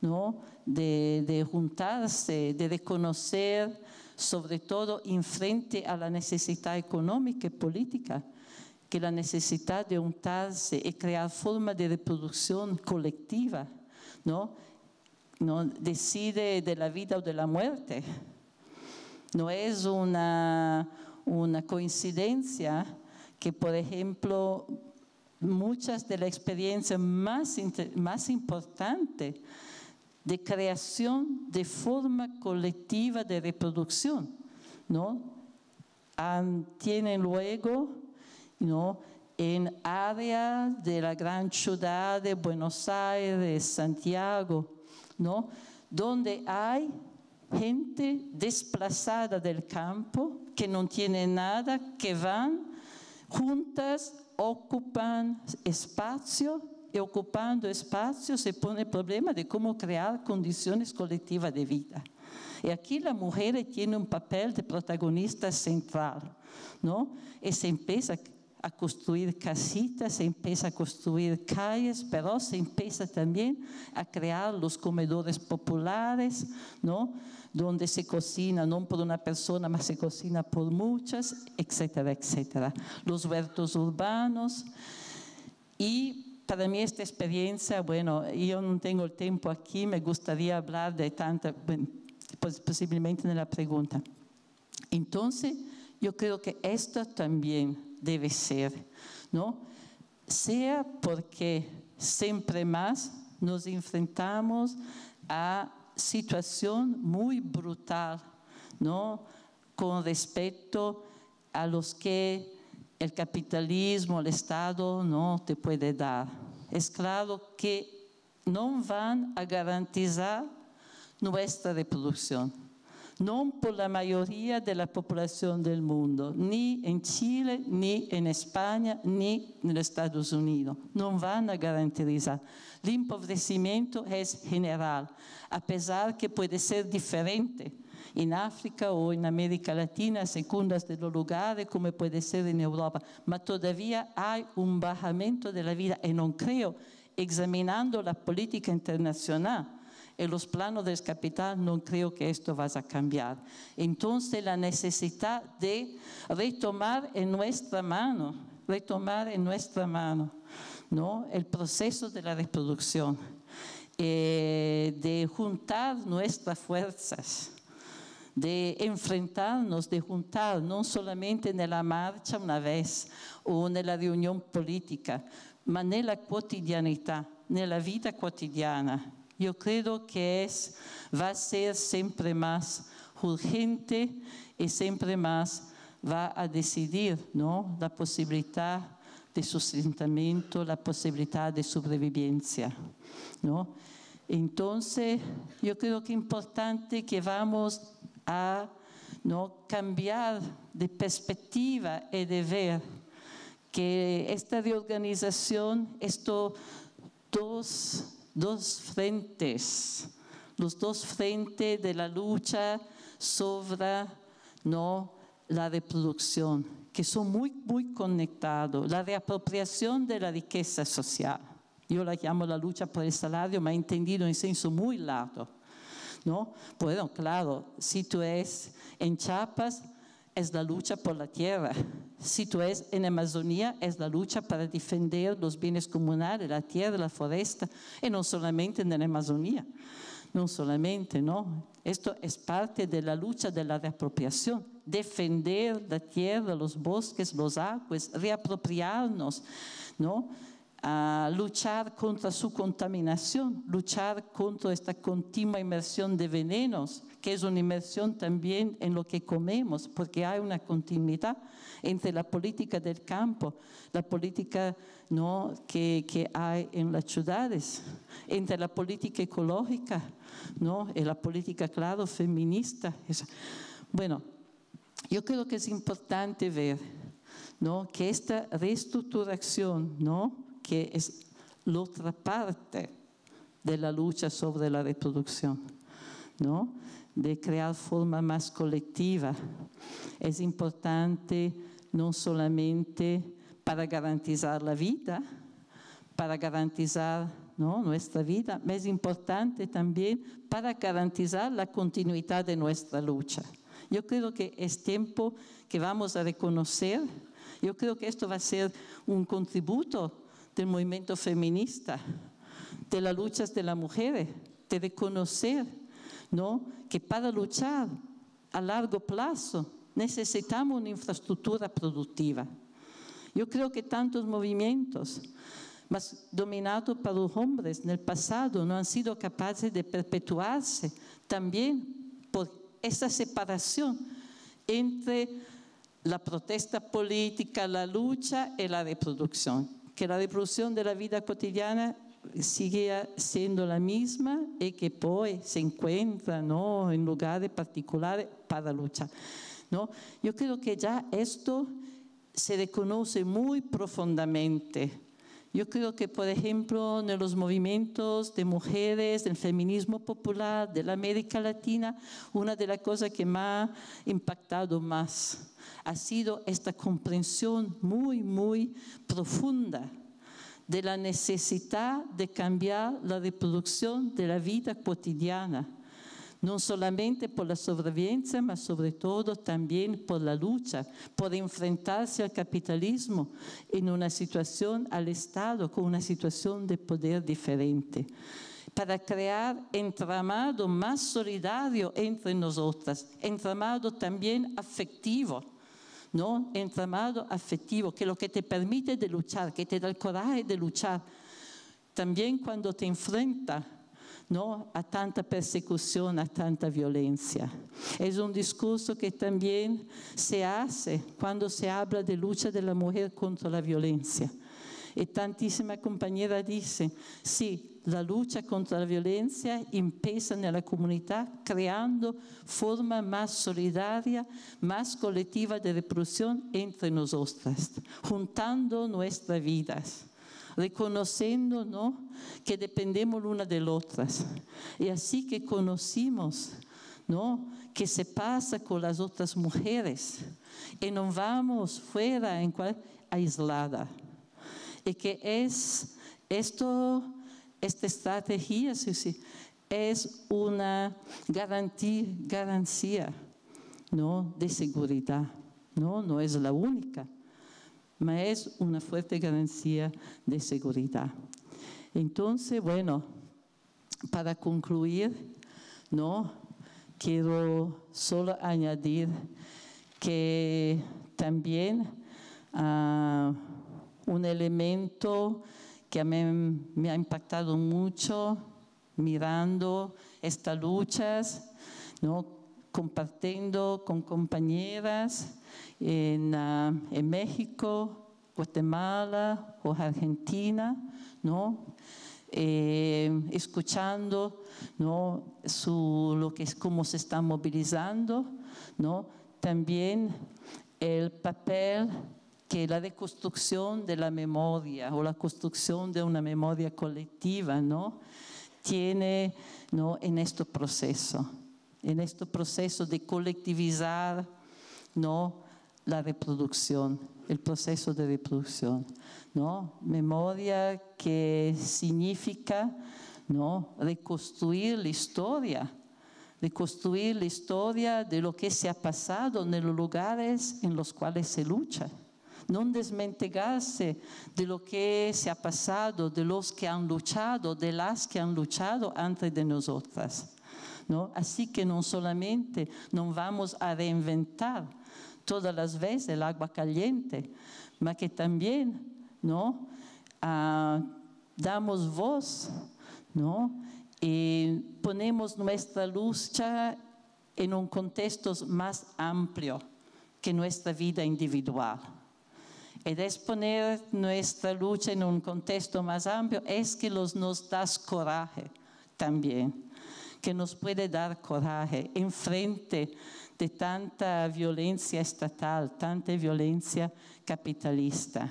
¿no?, de, de juntarse, de reconocer, sobre todo en frente a la necesidad económica y política, que la necesidad de juntarse y crear formas de reproducción colectiva, ¿no?, no decide de la vida o de la muerte. No es una, una coincidencia que, por ejemplo, muchas de las experiencias más, más importantes de creación de forma colectiva de reproducción, ¿no?, um, tienen luego, ¿no?, en áreas de la gran ciudad de Buenos Aires, Santiago, ¿no?, donde hay gente desplazada del campo que no tiene nada, que van juntas, ocupan espacio, y ocupando espacio se pone el problema de cómo crear condiciones colectivas de vida. Y aquí la mujer tiene un papel de protagonista central, ¿no? Y se empieza a construir casitas, se empieza a construir calles, pero se empieza también a crear los comedores populares, ¿no?, donde se cocina no por una persona, mas se cocina por muchas, etcétera, etcétera. Los huertos urbanos. Y para mí esta experiencia, bueno, yo no tengo el tiempo aquí, me gustaría hablar de tanta, bueno, pues posiblemente en la pregunta. Entonces, yo creo que esto también debe ser, ¿no? Sea porque siempre más nos enfrentamos a situación muy brutal, ¿no?, con respecto a los que el capitalismo, el Estado no te puede dar. Es claro que no van a garantizar nuestra reproducción, no por la mayoría de la población del mundo, ni en Chile, ni en España, ni en los Estados Unidos. No van a garantizar. El empobrecimiento es general, a pesar que puede ser diferente en África o en América Latina, según de los lugares, como puede ser en Europa. Pero todavía hay un bajamiento de la vida, y no creo, examinando la política internacional, en los planos del capital, no creo que esto vaya a cambiar. Entonces, la necesidad de retomar en nuestra mano, retomar en nuestra mano, ¿no?, el proceso de la reproducción, eh, de juntar nuestras fuerzas, de enfrentarnos, de juntar, no solamente en la marcha una vez o en la reunión política, sino en la cotidianidad, en la vida cotidiana. Yo creo que es, va a ser siempre más urgente y siempre más va a decidir, ¿no?, la posibilidad de sustentamiento, la posibilidad de sobrevivencia, ¿no? Entonces, yo creo que es importante que vamos a, ¿no?, cambiar de perspectiva y de ver que esta reorganización, estos dos... dos frentes, los dos frentes de la lucha sobre, ¿no?, la reproducción, que son muy, muy conectados. La reapropiación de la riqueza social, yo la llamo la lucha por el salario, me ha entendido en senso muy largo, ¿no? Bueno, claro, si tú es en Chiapas, es la lucha por la tierra. Si tú es en Amazonía, es la lucha para defender los bienes comunales, la tierra, la foresta, y no solamente en la Amazonía, no solamente, ¿no? Esto es parte de la lucha de la reapropiación, defender la tierra, los bosques, los aguas, reapropiarnos, ¿no?, a luchar contra su contaminación, luchar contra esta continua inmersión de venenos, que es una inmersión también en lo que comemos, porque hay una continuidad entre la política del campo, la política, ¿no?, que, que hay en las ciudades, entre la política ecológica, ¿no?, y la política, claro, feminista. Bueno, yo creo que es importante ver, ¿no?, que esta reestructuración, ¿no?, que es la otra parte de la lucha sobre la reproducción, ¿no?, de crear forma más colectiva. Es importante no solamente para garantizar la vida, para garantizar, ¿no?, nuestra vida, es importante también para garantizar la continuidad de nuestra lucha. Yo creo que es tiempo que vamos a reconocer, yo creo que esto va a ser un contributo del movimiento feminista, de las luchas de las mujeres, de reconocer, ¿no?, que para luchar a largo plazo necesitamos una infraestructura productiva. Yo creo que tantos movimientos, más dominados por los hombres en el pasado, no han sido capaces de perpetuarse también por esa separación entre la protesta política, la lucha y la reproducción. Que la reproducción de la vida cotidiana sigue siendo la misma y que poi se encuentra, ¿no?, en lugares particulares para luchar, ¿no? Yo creo que ya esto se reconoce muy profundamente. Yo creo que, por ejemplo, en los movimientos de mujeres, del feminismo popular, de la América Latina, una de las cosas que me ha impactado más ha sido esta comprensión muy, muy profunda de la necesidad de cambiar la reproducción de la vida cotidiana, no solamente por la sobrevivencia, pero sobre todo también por la lucha, por enfrentarse al capitalismo en una situación, al Estado, con una situación de poder diferente, para crear entramado más solidario entre nosotras, entramado también afectivo, ¿no? Entramado afectivo, que lo que te permite de luchar, que te da el coraje de luchar, también cuando te enfrentas, ¿no?, a tanta persecución, a tanta violencia. Es un discurso que también se hace cuando se habla de lucha de la mujer contra la violencia. Y tantísimas compañeras dicen, sí, la lucha contra la violencia empieza en la comunidad creando forma más solidaria, más colectiva de reproducción entre nosotras, juntando nuestras vidas, reconociendo, ¿no?, que dependemos una de la otra. Y así que conocimos, ¿no?, que se pasa con las otras mujeres y no vamos fuera en cual, aislada. Y que es esto, esta estrategia, sí, sí, es una garantía, garantía, ¿no?, de seguridad, ¿no? No es la única, pero es una fuerte garantía de seguridad. Entonces, bueno, para concluir, ¿no?, quiero solo añadir que también uh, un elemento que a mí me ha impactado mucho mirando estas luchas, ¿no?, compartiendo con compañeras en, uh, en México, Guatemala o Argentina, ¿no?, eh, escuchando, ¿no?, su, lo que es, cómo se está movilizando, ¿no?, también el papel que la reconstrucción de la memoria o la construcción de una memoria colectiva, ¿no?, tiene, ¿no?, en este proceso, en este proceso de colectivizar, ¿no?, la reproducción, el proceso de reproducción, ¿no? Memoria que significa, ¿no?, reconstruir la historia, reconstruir la historia de lo que se ha pasado en los lugares en los cuales se lucha. No desmentegarse de lo que se ha pasado, de los que han luchado, de las que han luchado antes de nosotras, ¿no? Así que no solamente no vamos a reinventar todas las veces el agua caliente, pero que también, ¿no?, ah, damos voz, ¿no?, y ponemos nuestra lucha en un contexto más amplio que nuestra vida individual. Y exponer nuestra lucha en un contexto más amplio es que los, nos da coraje también, que nos puede dar coraje en frente de tanta violencia estatal, tanta violencia capitalista,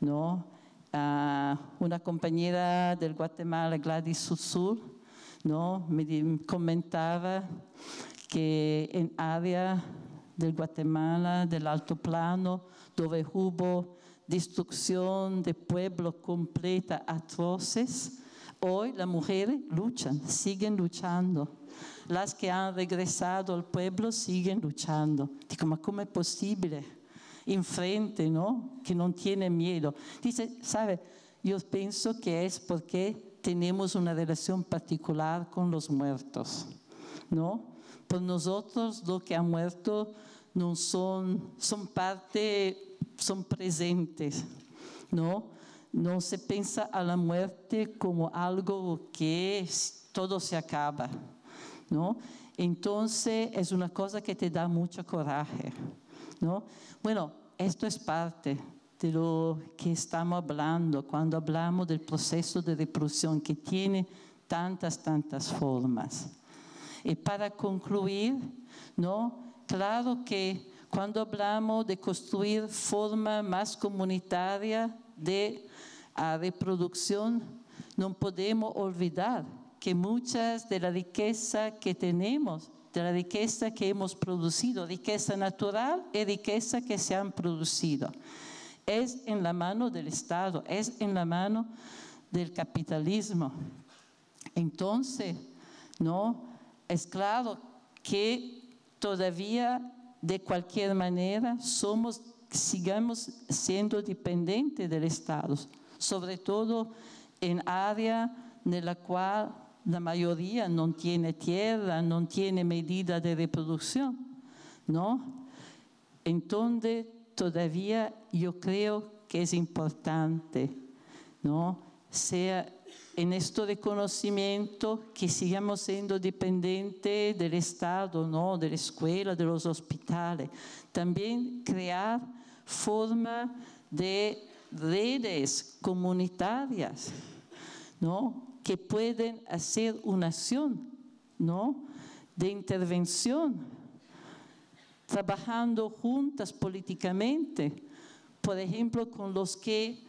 ¿no? Uh, una compañera del Guatemala, Gladys Sussur, ¿no?, me comentaba que en área del Guatemala, del Alto Plano, donde hubo destrucción de pueblos completa, atroces, hoy las mujeres luchan, siguen luchando. Las que han regresado al pueblo siguen luchando. Digo, ¿ma cómo es posible? Enfrente, ¿no?, que no tienen miedo. Dice, ¿sabe? Yo pienso que es porque tenemos una relación particular con los muertos, ¿no? Por nosotros, los que han muerto no son, son parte, son presentes, ¿no? No se piensa a la muerte como algo que es, todo se acaba, ¿no? Entonces, es una cosa que te da mucho coraje, ¿no? Bueno, esto es parte de lo que estamos hablando cuando hablamos del proceso de reproducción, que tiene tantas, tantas formas. Y para concluir, ¿no? Claro que cuando hablamos de construir forma más comunitaria de a reproducción, no podemos olvidar que muchas de la riqueza que tenemos, de la riqueza que hemos producido, riqueza natural y riqueza que se han producido, es en la mano del Estado, es en la mano del capitalismo. Entonces, ¿no? Es claro que todavía, de cualquier manera, somos, sigamos siendo dependientes del Estado, sobre todo en áreas en la cual la mayoría no tiene tierra, no tiene medida de reproducción, ¿no? Entonces, todavía yo creo que es importante, ¿no? Sea en este reconocimiento que sigamos siendo dependientes del Estado, ¿no? De la escuela, de los hospitales. También crear formas de redes comunitarias, ¿no? Que pueden hacer una acción, ¿no? De intervención, trabajando juntas políticamente, por ejemplo, con los que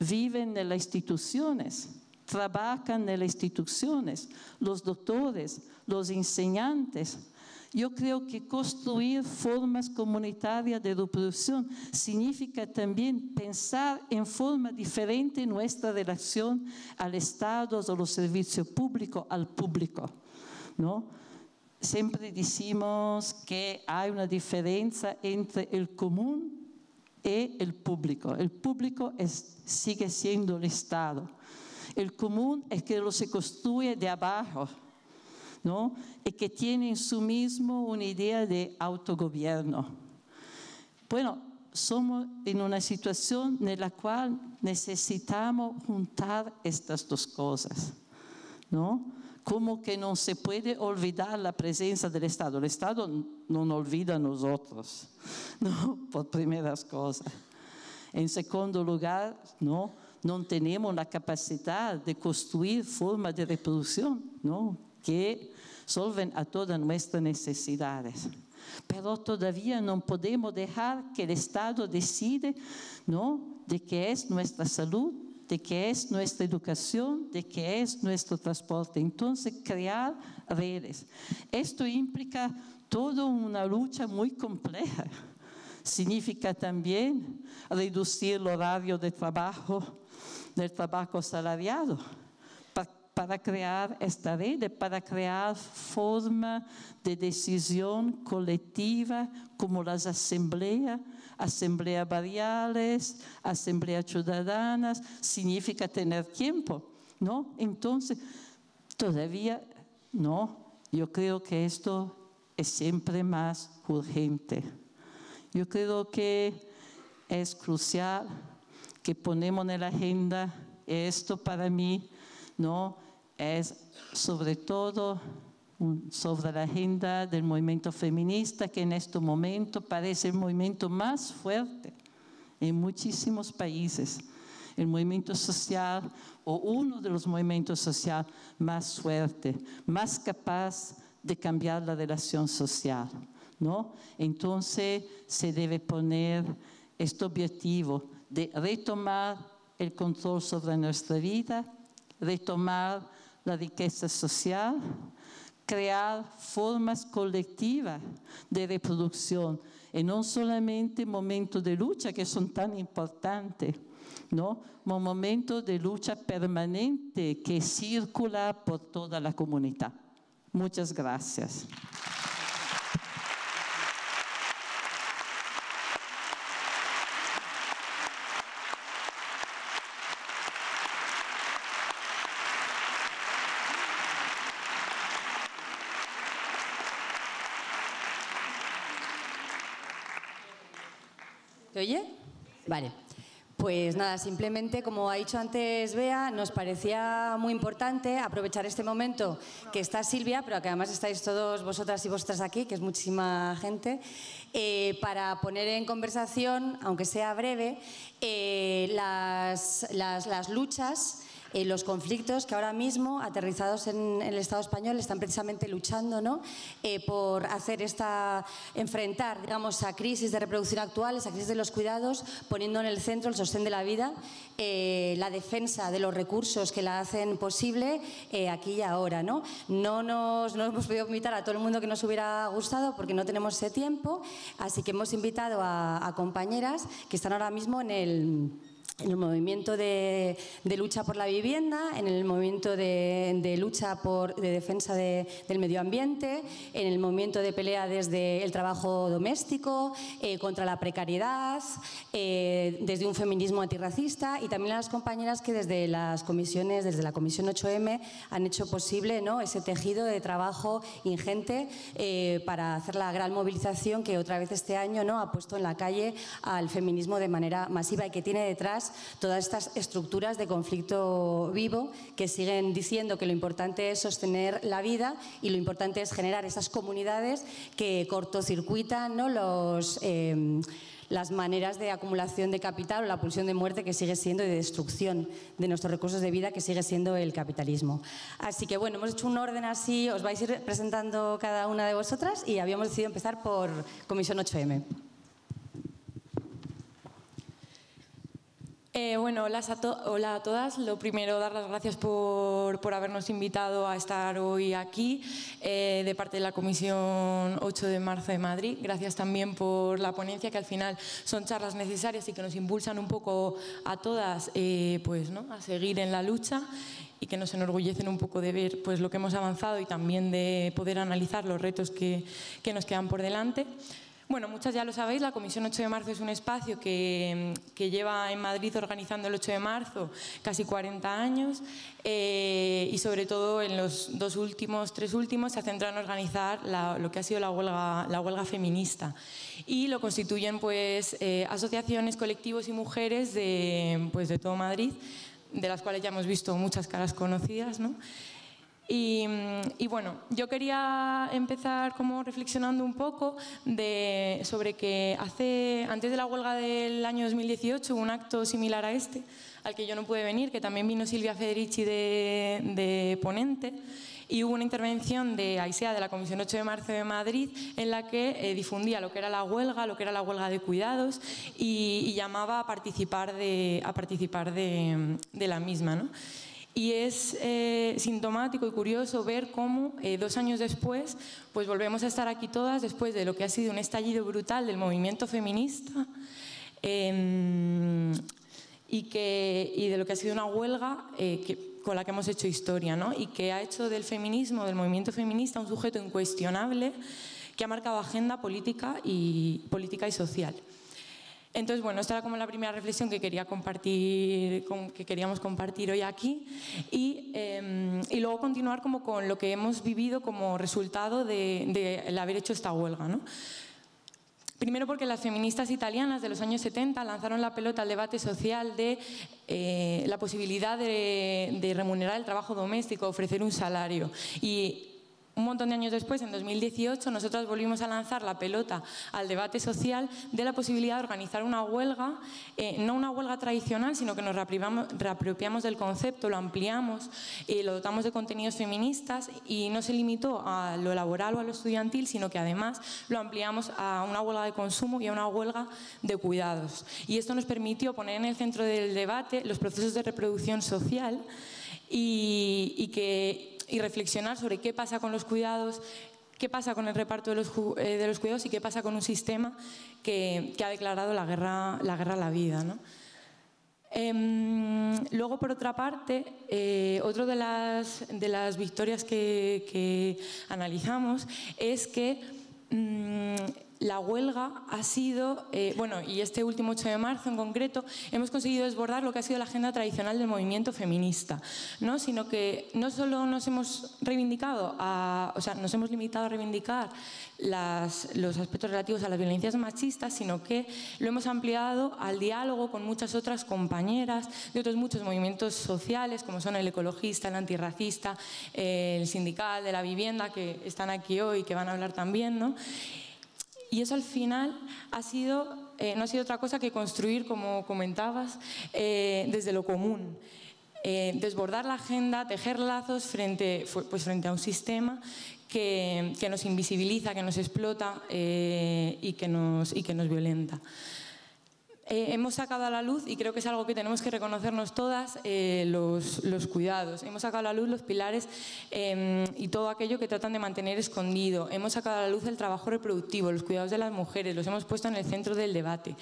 viven en las instituciones, trabajan en las instituciones, los doctores, los enseñantes. Yo creo que construir formas comunitarias de reproducción significa también pensar en forma diferente nuestra relación al Estado, a los servicios públicos, al público, ¿no? Siempre decimos que hay una diferencia entre el común y el público. El público es, sigue siendo el Estado. El común es que lo se construye de abajo, ¿no? Y que tiene en sí mismo una idea de autogobierno. Bueno, somos en una situación en la cual necesitamos juntar estas dos cosas, ¿no? Como que no se puede olvidar la presencia del Estado. El Estado no olvida a nosotros, ¿no? Por primeras cosas. En segundo lugar, ¿no? No tenemos la capacidad de construir formas de reproducción, ¿no? Que solven a todas nuestras necesidades. Pero todavía no podemos dejar que el Estado decide, ¿no? De qué es nuestra salud, de qué es nuestra educación, de qué es nuestro transporte. Entonces, crear redes. Esto implica toda una lucha muy compleja. Significa también reducir el horario de trabajo, del trabajo asalariado, para crear esta red, para crear forma de decisión colectiva como las asambleas, asambleas barriales, asambleas ciudadanas, significa tener tiempo, ¿no? Entonces, todavía no, yo creo que esto es siempre más urgente. Yo creo que es crucial que ponemos en la agenda esto. Para mí, ¿no? Es sobre todo sobre la agenda del movimiento feminista, que en este momento parece el movimiento más fuerte en muchísimos países, el movimiento social o uno de los movimientos sociales más fuerte, más capaz de cambiar la relación social, ¿no? Entonces se debe poner este objetivo de retomar el control sobre nuestra vida, retomar la riqueza social, crear formas colectivas de reproducción, y no solamente momentos de lucha que son tan importantes, ¿no? Un momento de lucha permanente que circula por toda la comunidad. Muchas gracias. ¿Oye? Vale. Pues nada, simplemente, como ha dicho antes Bea, nos parecía muy importante aprovechar este momento que está Silvia, pero que además estáis todos vosotras y vosotras aquí, que es muchísima gente, eh, para poner en conversación, aunque sea breve, eh, las, las, las luchas, Eh, los conflictos que ahora mismo, aterrizados en, en el Estado español, están precisamente luchando, ¿no? eh, por hacer esta, enfrentar, digamos, a crisis de reproducción actuales, a crisis de los cuidados, poniendo en el centro el sostén de la vida, eh, la defensa de los recursos que la hacen posible eh, aquí y ahora, ¿no? No nos, no hemos podido invitar a todo el mundo que nos hubiera gustado porque no tenemos ese tiempo, así que hemos invitado a, a compañeras que están ahora mismo en el... en el movimiento de, de lucha por la vivienda, en el movimiento de, de lucha por de defensa de, del medio ambiente, en el movimiento de pelea desde el trabajo doméstico, eh, contra la precariedad, eh, desde un feminismo antirracista, y también a las compañeras que desde las comisiones, desde la Comisión ocho eme han hecho posible, ¿no?, ese tejido de trabajo ingente eh, para hacer la gran movilización que otra vez este año, ¿no?, ha puesto en la calle al feminismo de manera masiva y que tiene detrás todas estas estructuras de conflicto vivo que siguen diciendo que lo importante es sostener la vida y lo importante es generar esas comunidades que cortocircuitan, ¿no?, los, eh, las maneras de acumulación de capital o la pulsión de muerte que sigue siendo y de destrucción de nuestros recursos de vida que sigue siendo el capitalismo. Así que bueno, hemos hecho un orden así, os vais a ir presentando cada una de vosotras y habíamos decidido empezar por Comisión ocho eme. Eh, bueno, hola a, to hola a todas. Lo primero, dar las gracias por, por habernos invitado a estar hoy aquí eh, de parte de la Comisión ocho de marzo de Madrid. Gracias también por la ponencia, que al final son charlas necesarias y que nos impulsan un poco a todas eh, pues, ¿no?, a seguir en la lucha, y que nos enorgullecen un poco de ver pues, lo que hemos avanzado y también de poder analizar los retos que, que nos quedan por delante. Bueno, muchas ya lo sabéis, la Comisión ocho de marzo es un espacio que, que lleva en Madrid organizando el ocho de marzo casi cuarenta años eh, y sobre todo en los dos últimos, tres últimos, se ha centrado en organizar la, lo que ha sido la huelga, la huelga feminista, y lo constituyen pues eh, asociaciones, colectivos y mujeres de, pues, de todo Madrid, de las cuales ya hemos visto muchas caras conocidas, ¿no? Y, y bueno, yo quería empezar como reflexionando un poco de, sobre que hace, antes de la huelga del año dos mil dieciocho hubo un acto similar a este, al que yo no pude venir, que también vino Silvia Federici de, de ponente, y hubo una intervención de AISEA, de la Comisión ocho de marzo de Madrid, en la que eh, difundía lo que era la huelga, lo que era la huelga de cuidados, y, y llamaba a participar de, a participar de, de la misma, ¿no? Y es eh, sintomático y curioso ver cómo eh, dos años después pues volvemos a estar aquí todas después de lo que ha sido un estallido brutal del movimiento feminista eh, y, que, y de lo que ha sido una huelga eh, que, con la que hemos hecho historia, ¿no? Y que ha hecho del feminismo, del movimiento feminista, un sujeto incuestionable que ha marcado agenda política y, política y social. Entonces, bueno, esta era como la primera reflexión que quería compartir, que queríamos compartir hoy aquí, y, eh, y luego continuar como con lo que hemos vivido como resultado de, de el haber hecho esta huelga, ¿no? Primero porque las feministas italianas de los años setenta lanzaron la pelota al debate social de eh, la posibilidad de, de remunerar el trabajo doméstico, ofrecer un salario, y un montón de años después, en dos mil dieciocho, nosotras volvimos a lanzar la pelota al debate social de la posibilidad de organizar una huelga, eh, no una huelga tradicional, sino que nos reapropiamos del concepto, lo ampliamos, eh, lo dotamos de contenidos feministas y no se limitó a lo laboral o a lo estudiantil, sino que además lo ampliamos a una huelga de consumo y a una huelga de cuidados. Y esto nos permitió poner en el centro del debate los procesos de reproducción social y, y que... y reflexionar sobre qué pasa con los cuidados, qué pasa con el reparto de los, de los cuidados y qué pasa con un sistema que, que ha declarado la guerra, la guerra a la vida, ¿no? Eh, luego, por otra parte, eh, otra de las, de las victorias que, que analizamos es que... Mm, la huelga ha sido, eh, bueno, y este último ocho de marzo en concreto, hemos conseguido desbordar lo que ha sido la agenda tradicional del movimiento feminista, ¿no? Sino que no solo nos hemos reivindicado, a, o sea, nos hemos limitado a reivindicar las, los aspectos relativos a las violencias machistas, sino que lo hemos ampliado al diálogo con muchas otras compañeras de otros muchos movimientos sociales, como son el ecologista, el antirracista, eh, el sindical de la vivienda, que están aquí hoy y que van a hablar también, ¿no? Y eso al final ha sido, eh, no ha sido otra cosa que construir, como comentabas, eh, desde lo común. Eh, desbordar la agenda, tejer lazos frente, pues frente a un sistema que, que nos invisibiliza, que nos explota eh, y, que nos, y que nos violenta. Eh, hemos sacado a la luz, y creo que es algo que tenemos que reconocernos todas, eh, los, los cuidados. Hemos sacado a la luz los pilares eh, y todo aquello que tratan de mantener escondido. Hemos sacado a la luz el trabajo reproductivo, los cuidados de las mujeres, los hemos puesto en el centro del debate.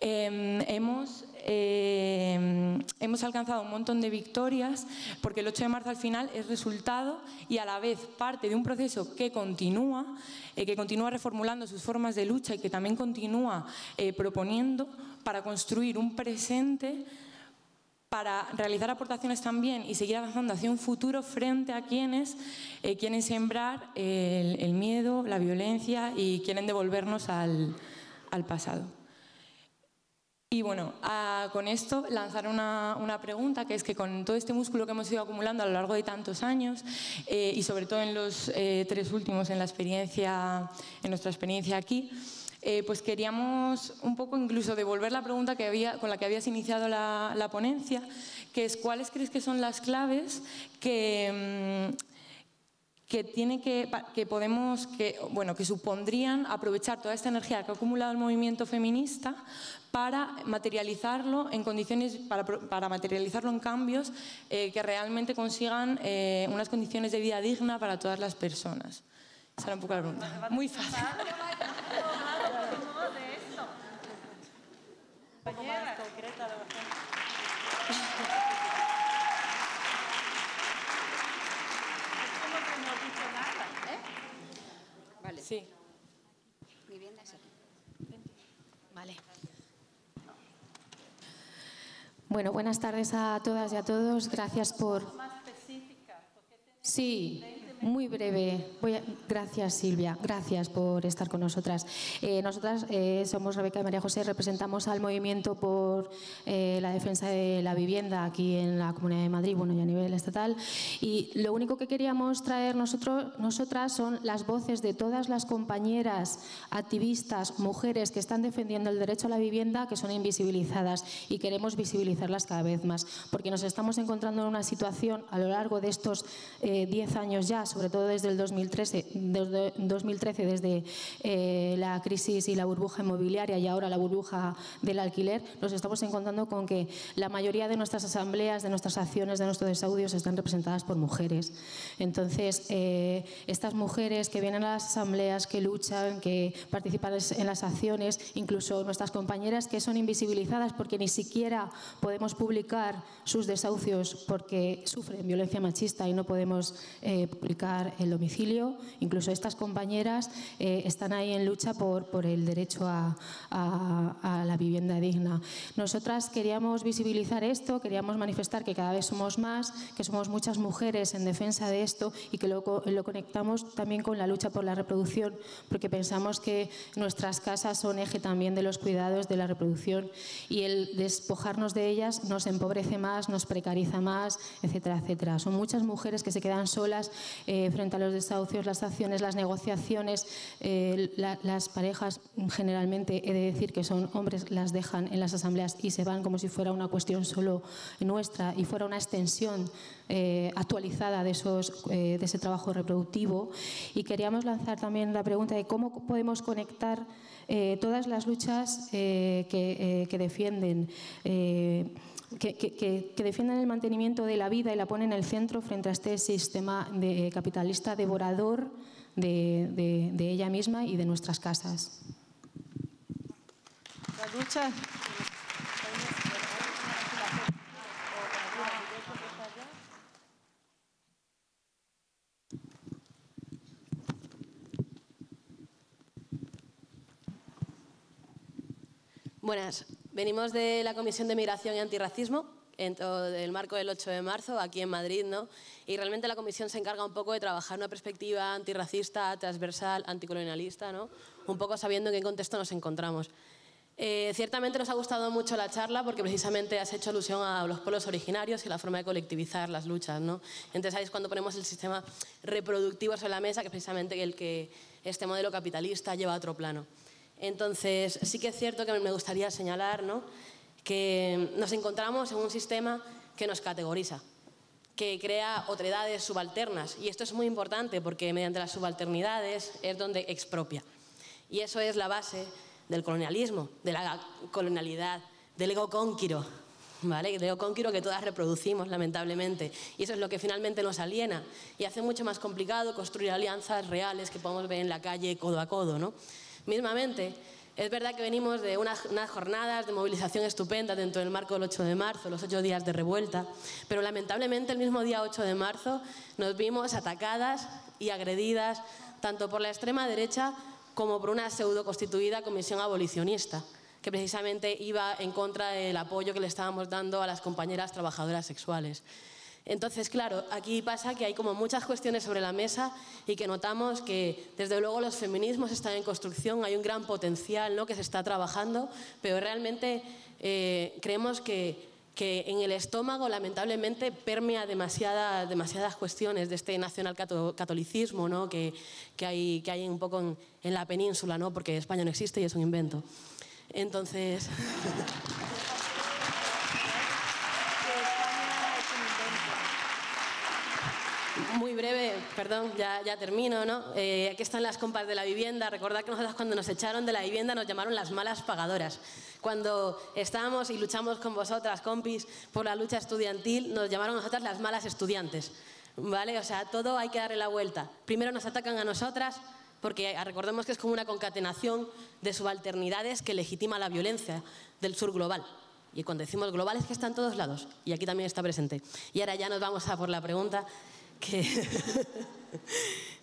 Eh, hemos, eh, hemos alcanzado un montón de victorias porque el ocho de marzo al final es resultado y a la vez parte de un proceso que continúa, eh, que continúa reformulando sus formas de lucha y que también continúa eh, proponiendo para construir un presente, para realizar aportaciones también y seguir avanzando hacia un futuro frente a quienes eh, quieren sembrar el, el miedo, la violencia y quieren devolvernos al, al pasado. Y bueno, a, con esto lanzar una, una pregunta, que es que con todo este músculo que hemos ido acumulando a lo largo de tantos años eh, y sobre todo en los eh, tres últimos, en, la experiencia, en nuestra experiencia aquí, eh, pues queríamos un poco incluso devolver la pregunta que había, con la que habías iniciado la, la ponencia, que es cuáles crees que son las claves que... Mmm, que tiene que, que podemos, que, bueno, que supondrían aprovechar toda esta energía que ha acumulado el movimiento feminista para materializarlo en condiciones, para, para materializarlo en cambios eh, que realmente consigan eh, unas condiciones de vida digna para todas las personas. Esa era un poco la pregunta. Muy fácil. Vale. Sí. Vivienda es aquí. Vale. Bueno, buenas tardes a todas y a todos. Gracias por... Sí, muy breve. Voy a... Gracias, Silvia. Gracias por estar con nosotras. Eh, nosotras eh, somos Rebeca y María José, representamos al movimiento por eh, la defensa de la vivienda aquí en la Comunidad de Madrid, bueno, y a nivel estatal. Y lo único que queríamos traer nosotros, nosotras son las voces de todas las compañeras, activistas, mujeres que están defendiendo el derecho a la vivienda, que son invisibilizadas, y queremos visibilizarlas cada vez más, porque nos estamos encontrando en una situación a lo largo de estos eh, diez años ya, sobre todo desde el dos mil trece, desde, dos mil trece, desde eh, la crisis y la burbuja inmobiliaria y ahora la burbuja del alquiler, nos estamos encontrando con que la mayoría de nuestras asambleas, de nuestras acciones, de nuestros audios están representadas por mujeres. Entonces, eh, estas mujeres que vienen a las asambleas, que luchan, que participan en las acciones, incluso nuestras compañeras que son invisibilizadas porque ni siquiera podemos publicar sus desahucios porque sufren violencia machista y no podemos Eh, publicar el domicilio, incluso estas compañeras eh, están ahí en lucha por, por el derecho a, a, a la vivienda digna. Nosotras queríamos visibilizar esto, queríamos manifestar que cada vez somos más, que somos muchas mujeres en defensa de esto y que lo, lo conectamos también con la lucha por la reproducción, porque pensamos que nuestras casas son eje también de los cuidados de la reproducción y el despojarnos de ellas nos empobrece más, nos precariza más, etcétera, etcétera. Son muchas mujeres que se quedan solas eh, frente a los desahucios, las acciones, las negociaciones, eh, la, las parejas generalmente, he de decir que son hombres, las dejan en las asambleas y se van como si fuera una cuestión solo nuestra y fuera una extensión eh, actualizada de, esos, eh, de ese trabajo reproductivo. Y queríamos lanzar también la pregunta de cómo podemos conectar eh, todas las luchas eh, que, eh, que defienden eh, Que, que, que defiendan el mantenimiento de la vida y la ponen en el centro frente a este sistema de, eh, capitalista devorador de, de, de ella misma y de nuestras casas. La lucha... Buenas. Venimos de la Comisión de Migración y Antirracismo, en el marco del ocho de marzo, aquí en Madrid, ¿no? Y realmente la comisión se encarga un poco de trabajar una perspectiva antirracista, transversal, anticolonialista, ¿no? Un poco sabiendo en qué contexto nos encontramos. Eh, ciertamente nos ha gustado mucho la charla porque precisamente has hecho alusión a los pueblos originarios y la forma de colectivizar las luchas, ¿no? Entonces ahí es cuando ponemos el sistema reproductivo sobre la mesa, que es precisamente el que este modelo capitalista lleva a otro plano. Entonces sí que es cierto que me gustaría señalar, ¿no?, que nos encontramos en un sistema que nos categoriza, que crea otredades subalternas, y esto es muy importante porque mediante las subalternidades es donde expropia, y eso es la base del colonialismo, de la colonialidad, del ego cónquiro, ¿vale? Del ego cónquiro que todas reproducimos lamentablemente, y eso es lo que finalmente nos aliena y hace mucho más complicado construir alianzas reales que podemos ver en la calle codo a codo, ¿no? Mismamente, es verdad que venimos de unas, unas jornadas de movilización estupenda dentro del marco del ocho de marzo, los ocho días de revuelta, pero lamentablemente el mismo día ocho de marzo nos vimos atacadas y agredidas tanto por la extrema derecha como por una pseudo constituida comisión abolicionista, que precisamente iba en contra del apoyo que le estábamos dando a las compañeras trabajadoras sexuales. Entonces, claro, aquí pasa que hay como muchas cuestiones sobre la mesa y que notamos que, desde luego, los feminismos están en construcción, hay un gran potencial, ¿no?, que se está trabajando, pero realmente eh, creemos que, que en el estómago, lamentablemente, permea demasiada, demasiadas cuestiones de este nacionalcatolicismo, ¿no?, que, que, hay, que hay un poco en, en la península, ¿no?, porque España no existe y es un invento. Entonces... Muy breve, perdón, ya, ya termino, ¿no? Eh, aquí están las compas de la vivienda. Recordad que nosotras cuando nos echaron de la vivienda nos llamaron las malas pagadoras. Cuando estábamos y luchamos con vosotras, compis, por la lucha estudiantil, nos llamaron nosotras las malas estudiantes, ¿vale? O sea, todo hay que darle la vuelta. Primero nos atacan a nosotras, porque recordemos que es como una concatenación de subalternidades que legitima la violencia del sur global. Y cuando decimos global es que está en todos lados, y aquí también está presente. Y ahora ya nos vamos a por la pregunta... Que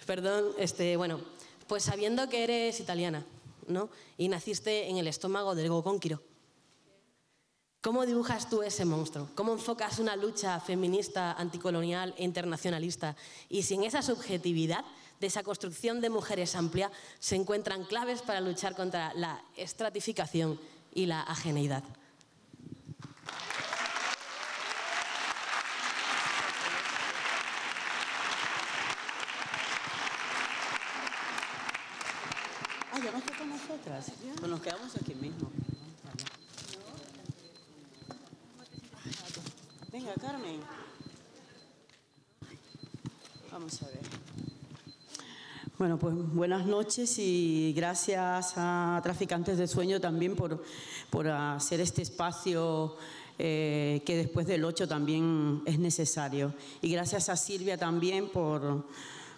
perdón, este, bueno, pues sabiendo que eres italiana, ¿no?, y naciste en el estómago del ego cónquiro, ¿cómo dibujas tú ese monstruo? ¿Cómo enfocas una lucha feminista, anticolonial e internacionalista? Y si en esa subjetividad, de esa construcción de mujeres amplia, se encuentran claves para luchar contra la estratificación y la ajeneidad. Pues nos quedamos aquí mismo. Venga, Carmen. Vamos a ver. Bueno, pues buenas noches y gracias a Traficantes de Sueños también por, por hacer este espacio eh, que después del ocho también es necesario. Y gracias a Silvia también por...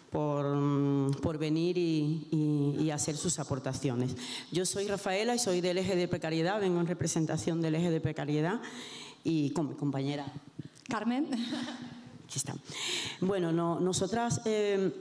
Por, por venir y, y, y hacer sus aportaciones. Yo soy Rafaela y soy del eje de precariedad, vengo en representación del eje de precariedad y con mi compañera Carmen. Aquí está. Bueno, no, nosotras eh,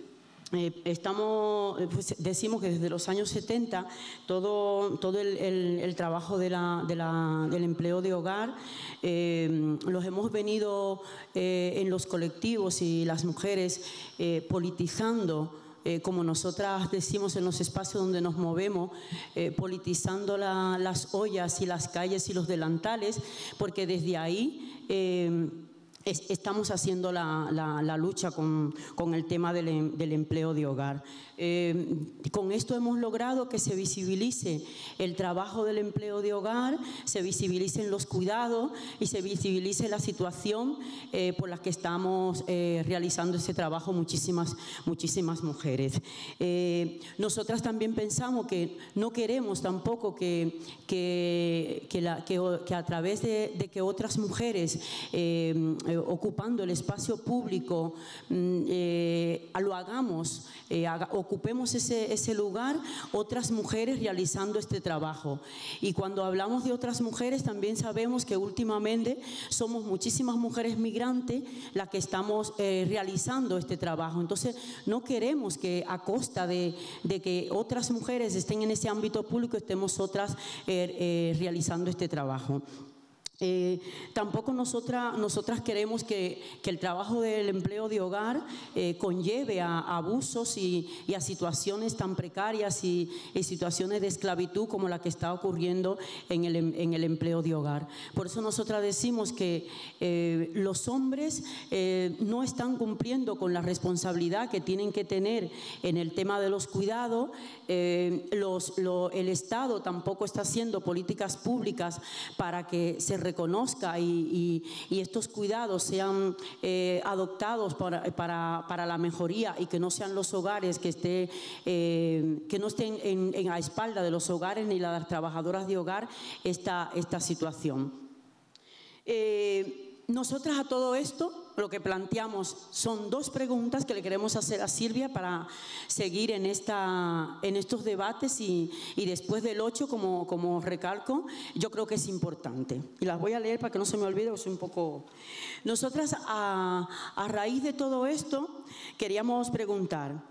eh, estamos, pues decimos que desde los años setenta todo, todo el, el, el trabajo de la, de la, del empleo de hogar Eh, los hemos venido eh, en los colectivos y las mujeres eh, politizando, eh, como nosotras decimos en los espacios donde nos movemos, eh, politizando la, las ollas y las calles y los delantales, porque desde ahí eh, es, estamos haciendo la, la, la lucha con, con el tema del, del empleo de hogar. Eh, con esto hemos logrado que se visibilice el trabajo del empleo de hogar, se visibilicen los cuidados y se visibilice la situación eh, por la que estamos eh, realizando ese trabajo muchísimas, muchísimas mujeres. Eh, nosotras también pensamos que no queremos tampoco que, que, que, la, que, que a través de, de que otras mujeres eh, ocupando el espacio público, eh, lo hagamos, eh, haga, ocupemos ese, ese lugar, otras mujeres realizando este trabajo. Y cuando hablamos de otras mujeres, también sabemos que últimamente somos muchísimas mujeres migrantes las que estamos eh, realizando este trabajo. Entonces, no queremos que a costa de, de que otras mujeres estén en ese ámbito público, estemos otras eh, eh, realizando este trabajo. Eh, tampoco nosotras, nosotras queremos que, que el trabajo del empleo de hogar eh, conlleve a, a abusos y, y a situaciones tan precarias y, y situaciones de esclavitud como la que está ocurriendo en el, en el empleo de hogar. Por eso nosotras decimos que eh, los hombres eh, no están cumpliendo con la responsabilidad que tienen que tener en el tema de los cuidados. Eh, los, lo, el Estado tampoco está haciendo políticas públicas para que se reconozca y, y, y estos cuidados sean eh, adoptados para, para, para la mejoría, y que no sean los hogares que, esté, eh, que no estén en, en a espalda de los hogares ni las trabajadoras de hogar esta, esta situación. Eh, nosotras a todo esto lo que planteamos son dos preguntas que le queremos hacer a Silvia para seguir en, esta, en estos debates y, y después del ocho, como, como recalco, yo creo que es importante. Y las voy a leer para que no se me olvide, pues un poco. Nosotras, a, a raíz de todo esto, queríamos preguntar,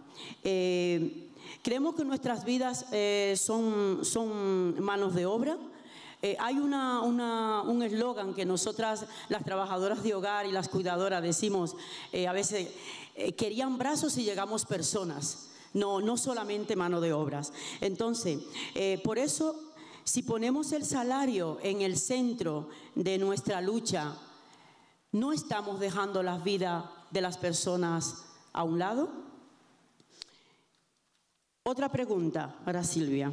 eh, ¿creemos que nuestras vidas eh, son, son manos de obra? Eh, hay una, una, un eslogan que nosotras, las trabajadoras de hogar y las cuidadoras, decimos eh, a veces, eh, querían brazos y llegamos personas, no, no solamente mano de obras. Entonces, eh, por eso, si ponemos el salario en el centro de nuestra lucha, ¿no estamos dejando las vidas de las personas a un lado? Otra pregunta para Silvia.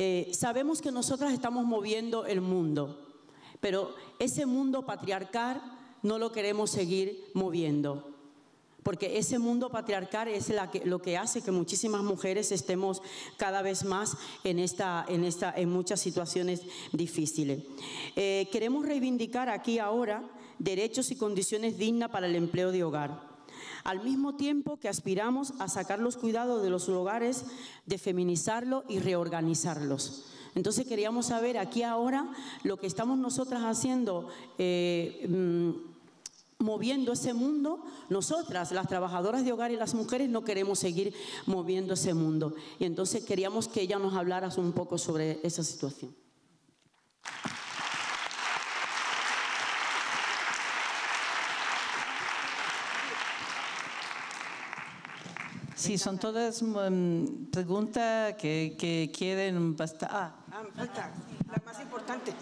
Eh, sabemos que nosotras estamos moviendo el mundo, pero ese mundo patriarcal no lo queremos seguir moviendo, porque ese mundo patriarcal es la que, lo que hace que muchísimas mujeres estemos cada vez más en, esta, en, esta, en muchas situaciones difíciles. Eh, queremos reivindicar aquí ahora derechos y condiciones dignas para el empleo de hogar, al mismo tiempo que aspiramos a sacar los cuidados de los hogares, de feminizarlos y reorganizarlos. Entonces queríamos saber aquí ahora lo que estamos nosotras haciendo, eh, mmm, moviendo ese mundo. Nosotras, las trabajadoras de hogar y las mujeres, no queremos seguir moviendo ese mundo. Y entonces queríamos que ella nos hablara un poco sobre esa situación. Sí, son todas um, preguntas que, que quieren bastar. Ah, ah, me falta la más importante.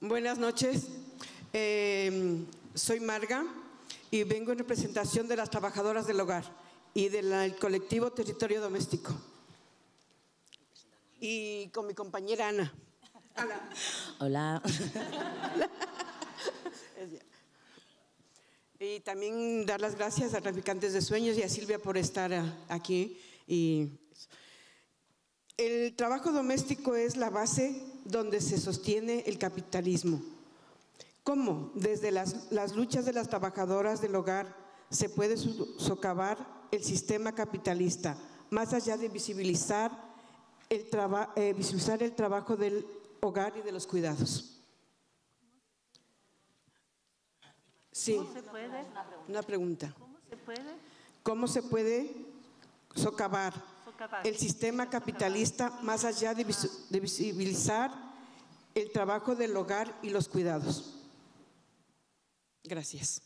Buenas noches. Eh, soy Marga y vengo en representación de las trabajadoras del hogar y del colectivo Territorio Doméstico. Y con mi compañera Ana. Ana. Hola. Hola. Y también dar las gracias a Traficantes de Sueños y a Silvia por estar aquí. Y el trabajo doméstico es la base donde se sostiene el capitalismo. ¿Cómo desde las, las luchas de las trabajadoras del hogar se puede socavar el sistema capitalista, más allá de visibilizar el, traba, eh, visibilizar el trabajo del hogar y de los cuidados? Sí, ¿Cómo se puede? Una pregunta. ¿Cómo se puede? ¿Cómo se puede socavar, socavar. el sistema capitalista socavar. más allá de, vis de visibilizar el trabajo del hogar y los cuidados? Gracias.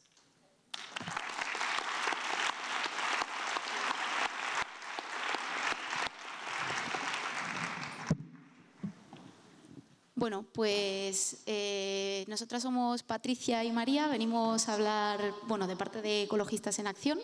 Bueno, pues eh, nosotras somos Patricia y María, venimos a hablar, bueno, de parte de Ecologistas en Acción.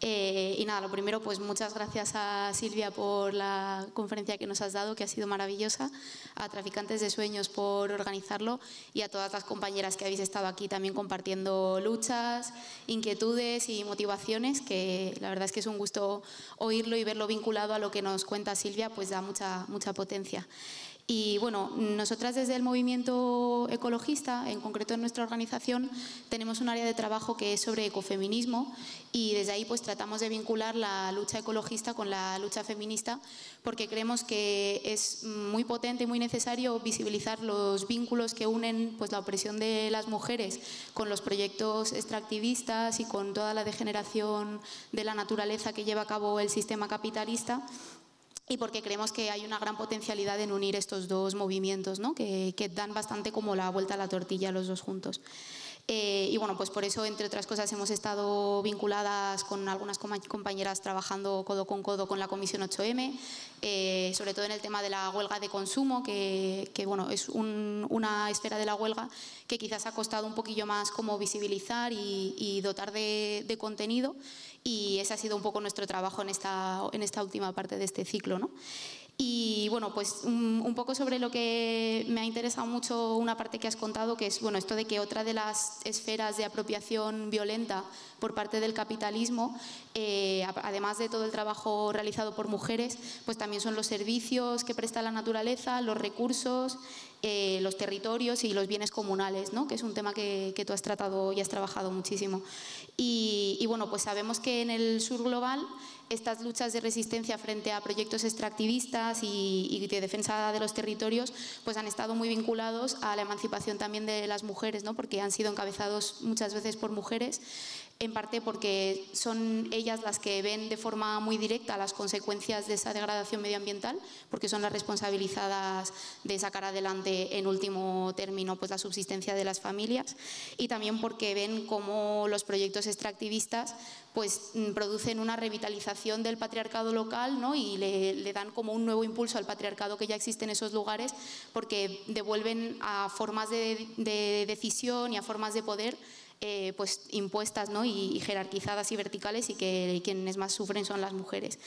Eh, y nada, lo primero, pues muchas gracias a Silvia por la conferencia que nos has dado, que ha sido maravillosa, a Traficantes de Sueños por organizarlo y a todas las compañeras que habéis estado aquí también compartiendo luchas, inquietudes y motivaciones, que la verdad es que es un gusto oírlo y verlo vinculado a lo que nos cuenta Silvia, pues da mucha, mucha potencia. Y bueno, nosotras desde el movimiento ecologista, en concreto en nuestra organización, tenemos un área de trabajo que es sobre ecofeminismo y desde ahí pues tratamos de vincular la lucha ecologista con la lucha feminista porque creemos que es muy potente y muy necesario visibilizar los vínculos que unen pues la opresión de las mujeres con los proyectos extractivistas y con toda la degeneración de la naturaleza que lleva a cabo el sistema capitalista. Y porque creemos que hay una gran potencialidad en unir estos dos movimientos, ¿no? que, que dan bastante como la vuelta a la tortilla los dos juntos. Eh, y bueno, pues por eso, entre otras cosas, hemos estado vinculadas con algunas compañeras trabajando codo con codo con la Comisión ocho eme, eh, sobre todo en el tema de la huelga de consumo, que, que bueno, es un, una esfera de la huelga que quizás ha costado un poquillo más como visibilizar y, y dotar de, de contenido, y ese ha sido un poco nuestro trabajo en esta, en esta última parte de este ciclo, ¿no? Y bueno, pues un poco sobre lo que me ha interesado mucho una parte que has contado, que es bueno esto de que otra de las esferas de apropiación violenta por parte del capitalismo, eh, además de todo el trabajo realizado por mujeres, pues también son los servicios que presta la naturaleza, los recursos, eh, los territorios y los bienes comunales, ¿no? Que es un tema que, que tú has tratado y has trabajado muchísimo. Y, y bueno, pues sabemos que en el sur global estas luchas de resistencia frente a proyectos extractivistas y, y de defensa de los territorios pues han estado muy vinculados a la emancipación también de las mujeres, ¿no? Porque han sido encabezados muchas veces por mujeres, en parte porque son ellas las que ven de forma muy directa las consecuencias de esa degradación medioambiental, porque son las responsabilizadas de sacar adelante en último término pues la subsistencia de las familias, y también porque ven cómo los proyectos extractivistas pues producen una revitalización del patriarcado local, ¿no? Y le, le dan como un nuevo impulso al patriarcado que ya existe en esos lugares, porque devuelven a formas de, de decisión y a formas de poder eh, pues impuestas, ¿no? y, y jerarquizadas y verticales, y que quienes más sufren son las mujeres.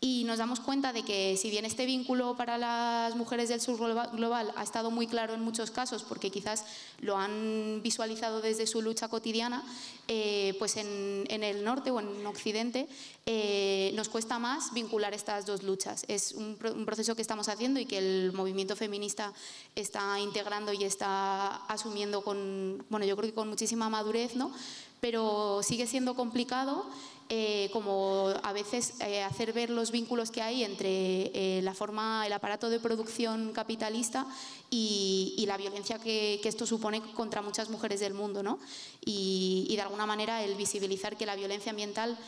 Y nos damos cuenta de que si bien este vínculo para las mujeres del sur global ha estado muy claro en muchos casos porque quizás lo han visualizado desde su lucha cotidiana, eh, pues en, en el norte o en occidente eh, nos cuesta más vincular estas dos luchas. Es un, un proceso que estamos haciendo y que el movimiento feminista está integrando y está asumiendo con, bueno, yo creo que con muchísima madurez, ¿no? Pero sigue siendo complicado. Eh, como a veces eh, hacer ver los vínculos que hay entre eh, la forma, el aparato de producción capitalista y, y la violencia que, que esto supone contra muchas mujeres del mundo, ¿no? Y, y de alguna manera el visibilizar que la violencia ambiental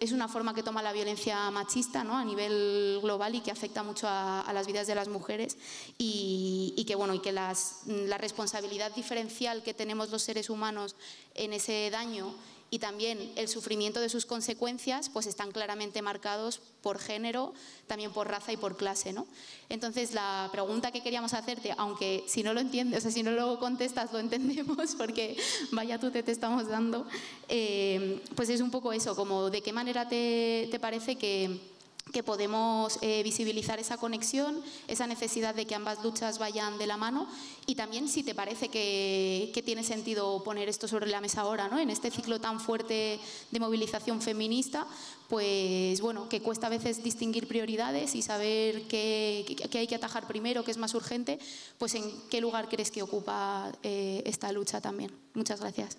es una forma que toma la violencia machista, ¿no? A nivel global, y que afecta mucho a, a las vidas de las mujeres, y, y que, bueno, y que las, la responsabilidad diferencial que tenemos los seres humanos en ese daño y también el sufrimiento de sus consecuencias pues están claramente marcados por género, también por raza y por clase, ¿no? Entonces la pregunta que queríamos hacerte, aunque si no lo entiendes, o sea, si no lo contestas lo entendemos porque vaya tú te, te estamos dando, eh, pues es un poco eso, como de qué manera te, te parece que... que podemos eh, visibilizar esa conexión, esa necesidad de que ambas luchas vayan de la mano, y también si te parece que, que tiene sentido poner esto sobre la mesa ahora, ¿no? En este ciclo tan fuerte de movilización feminista, pues bueno, que cuesta a veces distinguir prioridades y saber qué, qué hay que atajar primero, qué es más urgente, pues en qué lugar crees que ocupa eh, esta lucha también. Muchas gracias.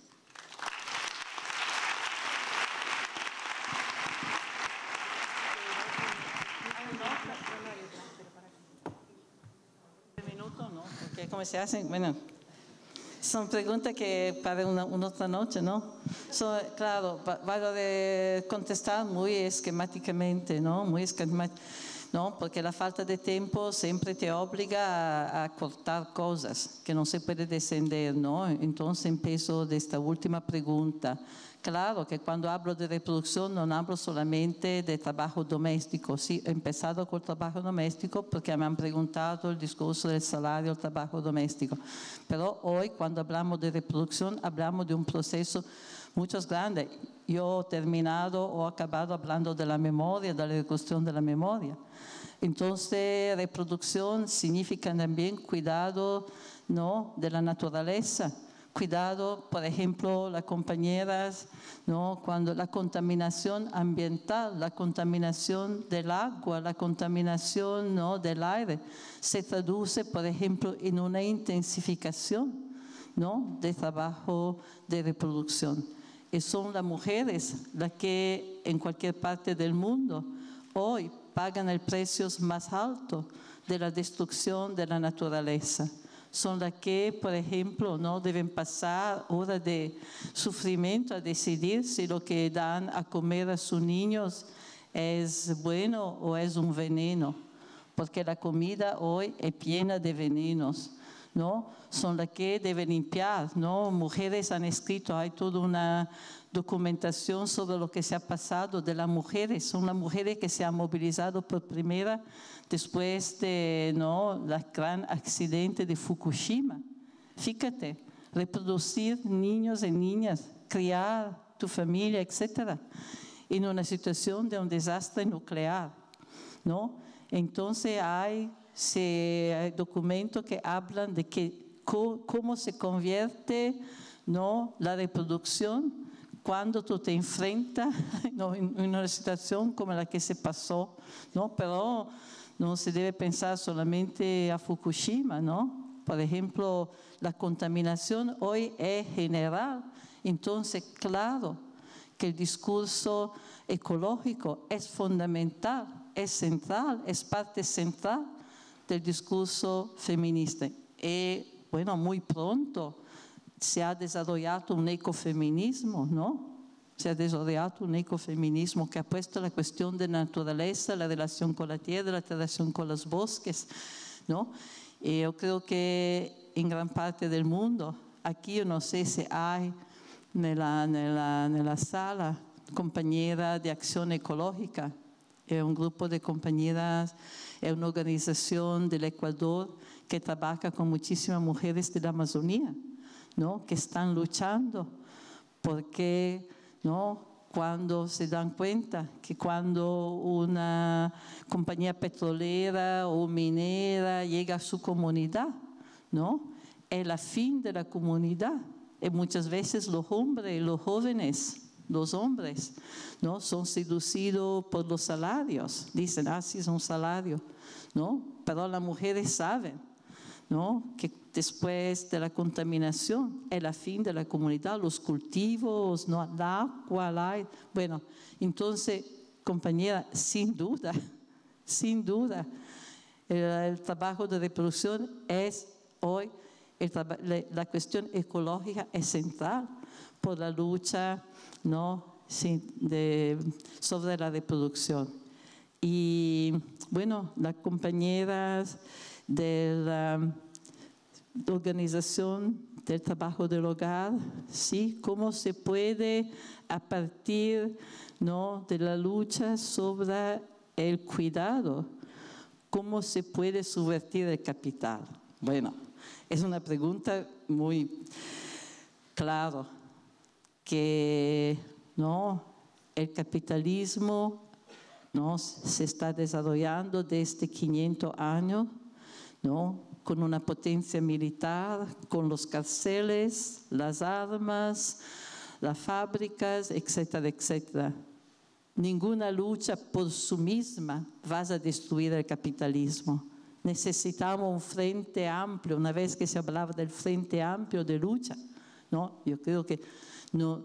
¿Cómo se hacen? Bueno, son preguntas que para una, una otra noche, ¿no? So, claro, vale de contestar muy esquemáticamente, ¿no? Muy esquemáticamente, ¿no? Porque la falta de tiempo siempre te obliga a, a cortar cosas que no se puede descender, ¿no? Entonces empiezo de esta última pregunta. Claro que cuando hablo de reproducción no hablo solamente de trabajo doméstico. Sí, he empezado con el trabajo doméstico porque me han preguntado el discurso del salario, el trabajo doméstico. Pero hoy cuando hablamos de reproducción hablamos de un proceso mucho grande. Yo he terminado o acabado hablando de la memoria, de la reconstrucción de la memoria. Entonces reproducción significa también cuidado, ¿no? de la naturaleza. cuidado, por ejemplo, las compañeras, ¿no? Cuando la contaminación ambiental, la contaminación del agua, la contaminación, ¿no?, del aire, se traduce, por ejemplo, en una intensificación, ¿no?, de trabajo de reproducción. Y son las mujeres las que en cualquier parte del mundo hoy pagan el precio más alto de la destrucción de la naturaleza. Son las que, por ejemplo, ¿no?, deben pasar horas de sufrimiento a decidir si lo que dan a comer a sus niños es bueno o es un veneno, porque la comida hoy es llena de venenos, ¿no? Son las que deben limpiar, ¿no? Mujeres han escrito, hay toda una documentación sobre lo que se ha pasado de las mujeres. Son las mujeres que se han movilizado por primera después de, ¿no?, el gran accidente de Fukushima. Fíjate, reproducir niños y niñas, criar tu familia, etcétera, en una situación de un desastre nuclear, ¿no? Entonces hay... Se, hay documentos que hablan de que, co, cómo se convierte, ¿no?, la reproducción cuando tú te enfrentas, ¿no?, en una situación como la que se pasó, ¿no? Pero no se debe pensar solamente a Fukushima, ¿no? Por ejemplo, la contaminación hoy es general, entonces claro que el discurso ecológico es fundamental, es central, es parte central del discurso feminista. Y bueno, muy pronto se ha desarrollado un ecofeminismo, ¿no? Se ha desarrollado un ecofeminismo que ha puesto la cuestión de la naturaleza, la relación con la tierra, la relación con los bosques, ¿no? Y yo creo que en gran parte del mundo, aquí yo no sé si hay en la, en la, en la sala compañera de acción ecológica. Es un grupo de compañeras, es una organización del Ecuador que trabaja con muchísimas mujeres de la Amazonía, ¿no?, que están luchando porque, ¿no?, cuando se dan cuenta que cuando una compañía petrolera o minera llega a su comunidad, ¿no?, es la fin de la comunidad. Y muchas veces los hombres, los jóvenes, los hombres, ¿no?, son seducidos por los salarios. Dicen, ah, sí, es un salario, ¿no? Pero las mujeres saben, ¿no?, que después de la contaminación es la fin de la comunidad, los cultivos, ¿no?, el agua, el aire. Bueno, entonces, compañera, sin duda, sin duda, el, el trabajo de reproducción es hoy, el, la, la cuestión ecológica es central por la lucha, ¿no?, de, sobre la reproducción. Y bueno, las compañeras de la organización del trabajo del hogar, ¿sí?, cómo se puede a partir, ¿no?, de la lucha sobre el cuidado, cómo se puede subvertir el capital. Bueno, es una pregunta muy clara, que, ¿no?, el capitalismo, ¿no?, se está desarrollando desde quinientos años, ¿no?, con una potencia militar, con los carceles, las armas, las fábricas, etcétera, etcétera. Ninguna lucha por sí misma va a destruir el capitalismo. Necesitamos un frente amplio, una vez que se hablaba del frente amplio de lucha, ¿no? Yo creo que no,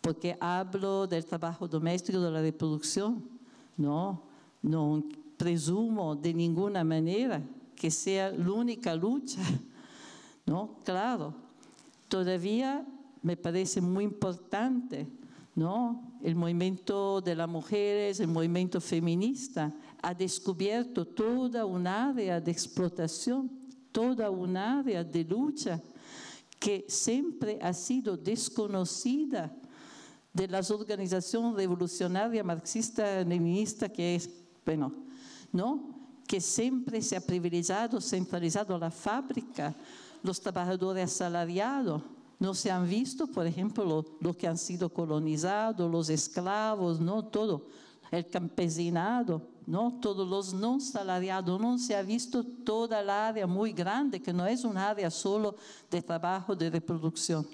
porque hablo del trabajo doméstico, de la reproducción, no, no presumo de ninguna manera que sea la única lucha, ¿no? Claro, todavía me parece muy importante, ¿no?, el movimiento de las mujeres, el movimiento feminista, ha descubierto toda un área de explotación, toda un área de lucha, que siempre ha sido desconocida de las organizaciones revolucionarias marxista-leninista que es, bueno, ¿no?, que siempre se ha privilegiado, centralizado la fábrica, los trabajadores asalariados. No se han visto, por ejemplo, los lo que han sido colonizados, los esclavos, ¿no?, todo, el campesinado, ¿no? Todos los no salariados, no se ha visto toda la área muy grande, que no es un área solo de trabajo de reproducción,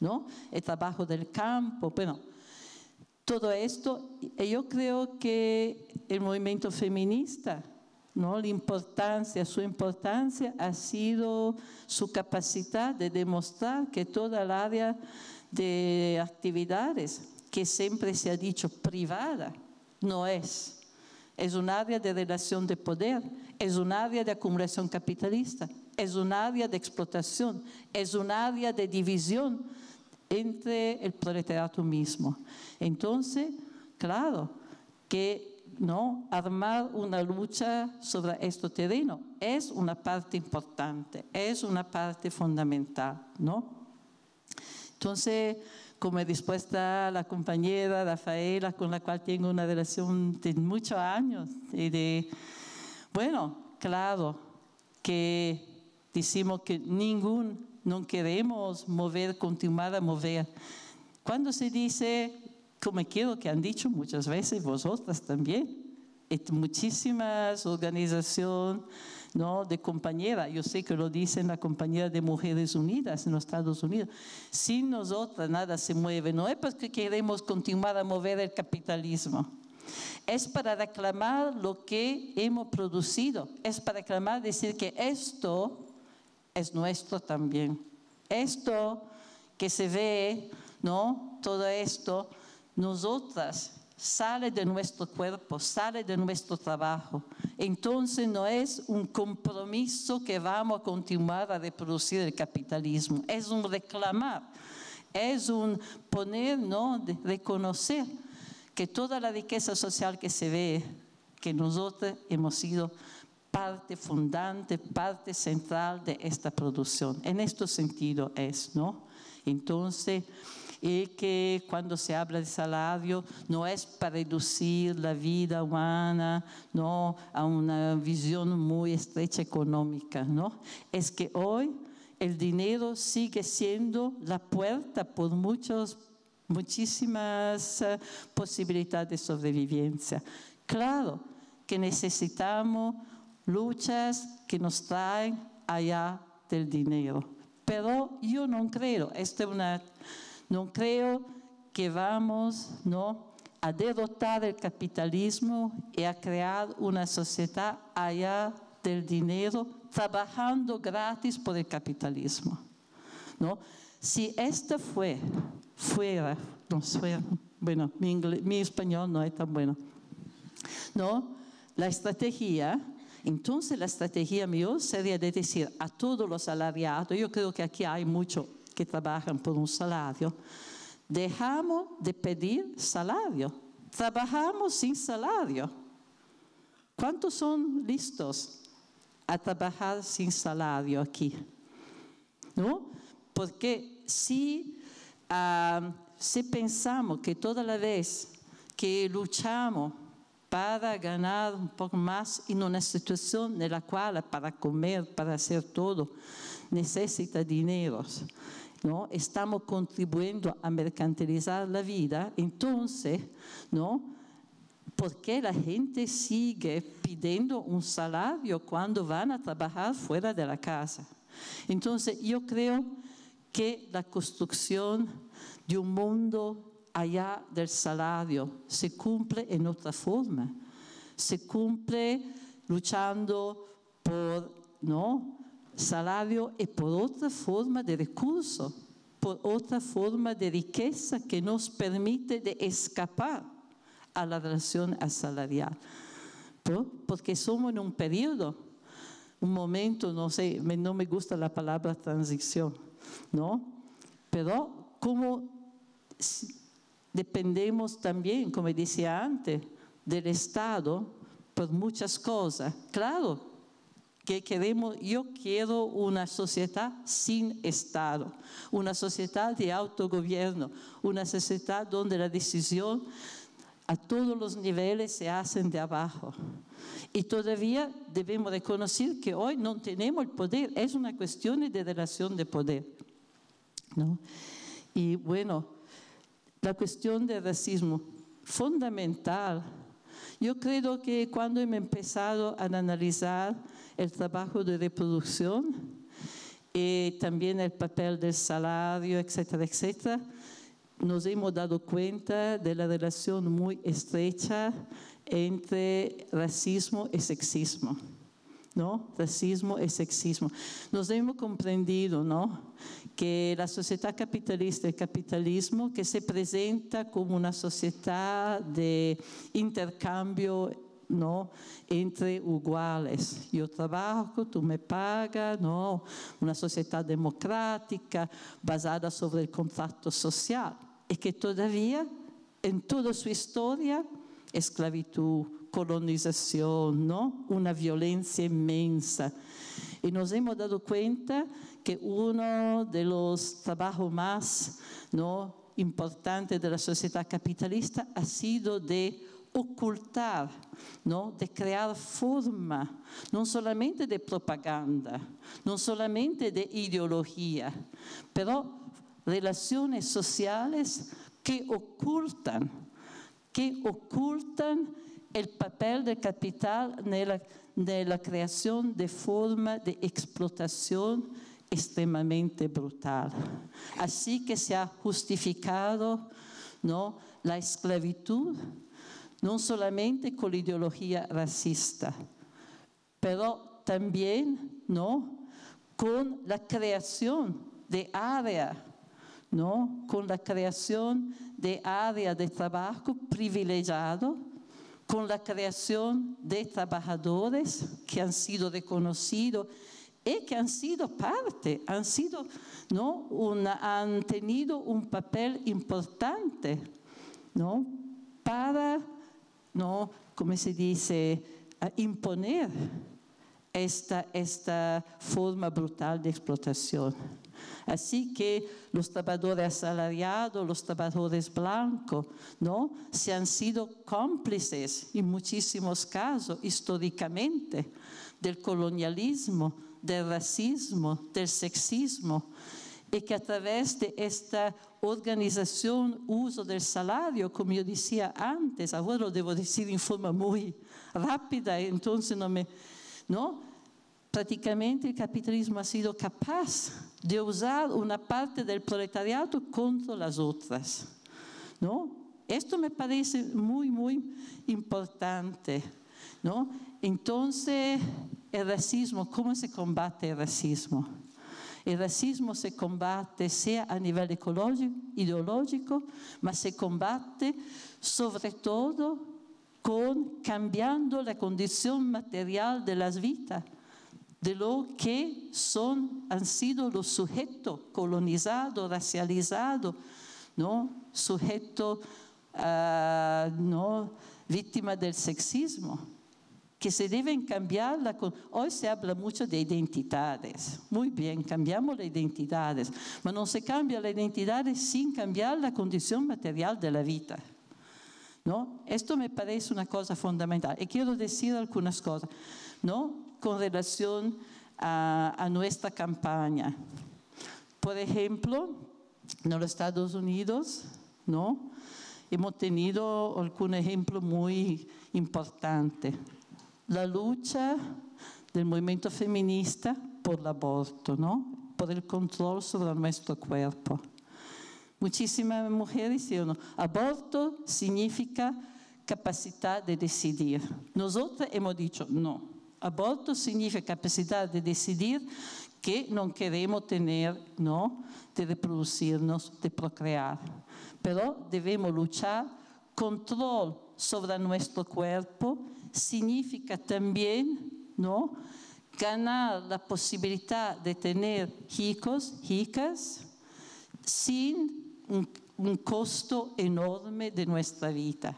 ¿no? El trabajo del campo, bueno, todo esto. Yo creo que el movimiento feminista, ¿no? La importancia, su importancia ha sido su capacidad de demostrar que toda el área de actividades que siempre se ha dicho privada, no es. Es un área de relación de poder, es un área de acumulación capitalista, es un área de explotación, es un área de división entre el proletariado mismo. Entonces, claro, que no armar una lucha sobre este terreno es una parte importante, es una parte fundamental, ¿no? Entonces, como respuesta la compañera Rafaela, con la cual tengo una relación de muchos años, y de, bueno, claro que decimos que ningún, no queremos mover, continuar a mover. Cuando se dice, como quiero que han dicho muchas veces vosotras también, muchísimas organizaciones, ¿no? De compañeras, yo sé que lo dicen las compañeras de Mujeres Unidas en los Estados Unidos, sin nosotras nada se mueve, no es porque queremos continuar a mover el capitalismo, es para reclamar lo que hemos producido, es para reclamar, decir que esto es nuestro también, esto que se ve, ¿no? Todo esto, nosotras, sale de nuestro cuerpo, sale de nuestro trabajo. Entonces no es un compromiso que vamos a continuar a reproducir el capitalismo, es un reclamar, es un poner, ¿no? De reconocer que toda la riqueza social que se ve, que nosotros hemos sido parte fundante, parte central de esta producción. En este sentido es, ¿no? Entonces, y que cuando se habla de salario no es para reducir la vida humana, ¿no? A una visión muy estrecha económica, ¿no? Es que hoy el dinero sigue siendo la puerta por muchos, muchísimas posibilidades de sobrevivencia. Claro que necesitamos luchas que nos traen allá del dinero, pero yo no creo, esta es una... No creo que vamos, ¿no?, a derrotar el capitalismo y a crear una sociedad allá del dinero, trabajando gratis por el capitalismo, ¿no? Si esta fue, fuera, no fuera, bueno, mi, inglés, mi español no es tan bueno, ¿no? La estrategia... Entonces la estrategia mejor sería de decir a todos los salariados, yo creo que aquí hay mucho que trabajan por un salario, dejamos de pedir salario, trabajamos sin salario. ¿Cuántos son listos a trabajar sin salario aquí? ¿No? Porque si, uh, si pensamos que toda la vez que luchamos para ganar un poco más en una situación en la cual para comer, para hacer todo, necesita dinero, ¿no? Estamos contribuyendo a mercantilizar la vida, entonces, ¿no? ¿Por qué la gente sigue pidiendo un salario cuando van a trabajar fuera de la casa? Entonces, yo creo que la construcción de un mundo allá del salario se cumple en otra forma, se cumple luchando por, ¿no?, salario y por otra forma de recurso, por otra forma de riqueza que nos permite de escapar a la relación asalarial. ¿Por? Porque somos en un periodo, un momento, no sé, no me gusta la palabra transición, ¿no? Pero como dependemos también, como decía antes, del Estado por muchas cosas, claro, que queremos, yo quiero una sociedad sin Estado, una sociedad de autogobierno, una sociedad donde la decisión a todos los niveles se hacen de abajo. Y todavía debemos reconocer que hoy no tenemos el poder, es una cuestión de relación de poder, ¿no? Y bueno, la cuestión del racismo fundamental, Yo creo que cuando me he empezado a analizar el trabajo de reproducción y también el papel del salario, etcétera, etcétera, nos hemos dado cuenta de la relación muy estrecha entre racismo y sexismo, ¿no? Racismo y sexismo. Nos hemos comprendido, ¿no?, que la sociedad capitalista, el capitalismo, que se presenta como una sociedad de intercambio, ¿no?, entre iguales. Yo trabajo, tú me pagas, ¿no? Una sociedad democrática basada sobre el contrato social. Y que todavía, en toda su historia, esclavitud, colonización, ¿no?, una violencia inmensa. Y nos hemos dado cuenta que uno de los trabajos más, ¿no?, importantes de la sociedad capitalista ha sido de ocultar, ¿no?, de crear forma, no solamente de propaganda, no solamente de ideología, pero relaciones sociales que ocultan, que ocultan el papel del capital en la, en la creación de forma de explotación extremadamente brutal. Así que se ha justificado, ¿no?, la esclavitud, no solamente con la ideología racista, pero también, ¿no?, con la creación de áreas, ¿no?, con la creación de áreas de trabajo privilegiado, con la creación de trabajadores que han sido reconocidos y que han sido parte, han, sido, ¿no?, una, han tenido un papel importante, ¿no?, para, ¿no?, como se dice, a imponer esta, esta forma brutal de explotación. Así que los trabajadores asalariados, los trabajadores blancos, ¿no?, se han sido cómplices en muchísimos casos históricamente del colonialismo, del racismo, del sexismo, y que a través de esta organización, uso del salario, como yo decía antes, ahora lo debo decir en forma muy rápida, entonces no me... ¿no? Prácticamente el capitalismo ha sido capaz de usar una parte del proletariado contra las otras, ¿no? Esto me parece muy, muy importante, ¿no? Entonces, el racismo, ¿cómo se combate el racismo? El racismo se combate sea a nivel ecológico, ideológico, mas se combate sobre todo con cambiando la condición material de las vidas, de lo que son, han sido los sujetos colonizados, racializados, ¿no?, sujetos uh, ¿no?, víctimas del sexismo, que se deben cambiarla. Hoy se habla mucho de identidades. Muy bien, cambiamos las identidades, pero no se cambia la identidad sin cambiar la condición material de la vida, ¿no? Esto me parece una cosa fundamental. Y quiero decir algunas cosas, ¿no?, con relación a, a nuestra campaña. Por ejemplo, en los Estados Unidos, ¿no?, hemos tenido algún ejemplo muy importante. La lucha del movimiento feminista por el aborto, ¿no?, por el control sobre nuestro cuerpo. Muchísimas mujeres dijeron, aborto significa capacidad de decidir. Nosotros hemos dicho, no, aborto significa capacidad de decidir que no queremos tener, ¿no?, de reproducirnos, de procrear. Pero debemos luchar control sobre nuestro cuerpo, significa también, ¿no?, ganar la posibilidad de tener hijos, hijas, sin un, un costo enorme de nuestra vida.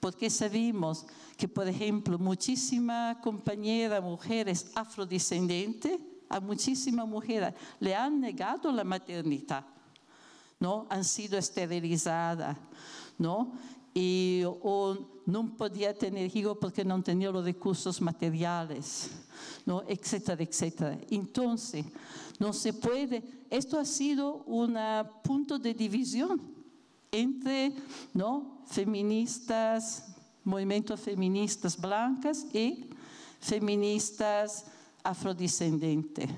Porque sabemos que, por ejemplo, muchísimas compañeras, mujeres afrodescendientes, a muchísimas mujeres le han negado la maternidad, ¿no?, han sido esterilizadas, ¿no?, y o no podía tener hijos porque no tenía los recursos materiales, ¿no?, etcétera, etcétera. Entonces, no se puede, esto ha sido un punto de división entre, ¿no?, feministas, movimientos feministas blancas y feministas afrodescendentes,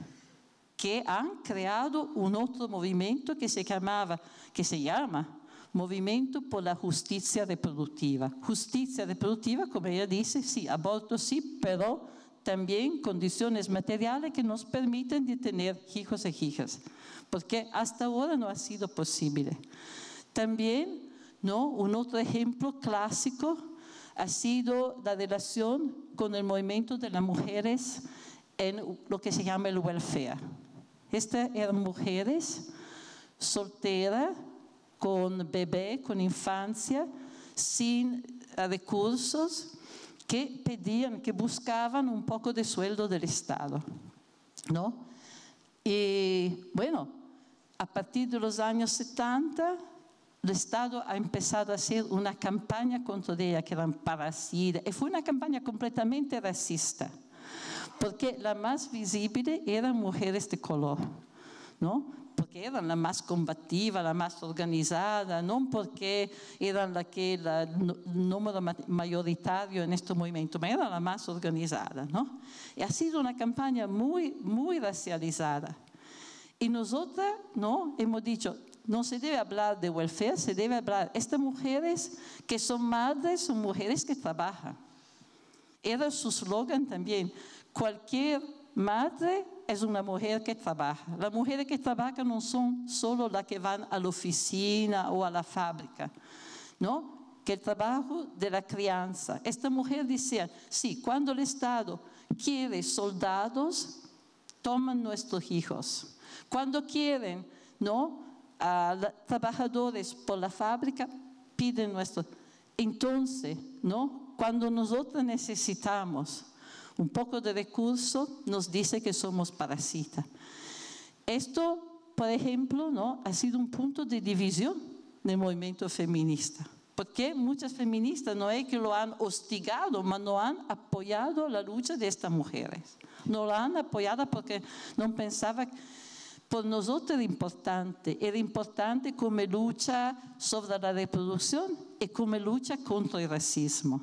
que han creado un otro movimiento que se llamaba, que se llama Movimiento por la Justicia Reproductiva. Justicia reproductiva, como ella dice, sí, aborto sí, pero también condiciones materiales que nos permiten de tener hijos e hijas, porque hasta ahora no ha sido posible. También, ¿no?, un otro ejemplo clásico ha sido la relación con el movimiento de las mujeres en lo que se llama el welfare. Estas eran mujeres solteras, con bebé, con infancia, sin recursos, que pedían, que buscaban un poco de sueldo del Estado, ¿no? Y bueno, a partir de los años setenta, el Estado ha empezado a hacer una campaña contra ella, que eran parasita, y fue una campaña completamente racista, porque la más visible eran mujeres de color, ¿no?, porque eran la más combativa, la más organizada, no porque eran la que la, el número mayoritario en este movimiento, pero era la más organizada, ¿no? Y ha sido una campaña muy, muy racializada. Y nosotras, ¿no?, hemos dicho, no se debe hablar de welfare, se debe hablar, estas mujeres que son madres, son mujeres que trabajan. Era su slogan también, cualquier madre es una mujer que trabaja. Las mujeres que trabajan no son solo las que van a la oficina o a la fábrica, ¿no?, que el trabajo de la crianza. Esta mujer decía, sí, cuando el Estado quiere soldados, toman nuestros hijos. Cuando quieren, ¿no?, a trabajadores por la fábrica, piden nuestros. Entonces, ¿no?, cuando nosotros necesitamos un poco de recursos, nos dice que somos parasitas. Esto, por ejemplo, ¿no?, ha sido un punto de división del movimiento feminista, porque muchas feministas no es que lo han hostigado, pero no han apoyado la lucha de estas mujeres. No la han apoyado porque no pensaba que por nosotros era importante, era importante como lucha sobre la reproducción y como lucha contra el racismo.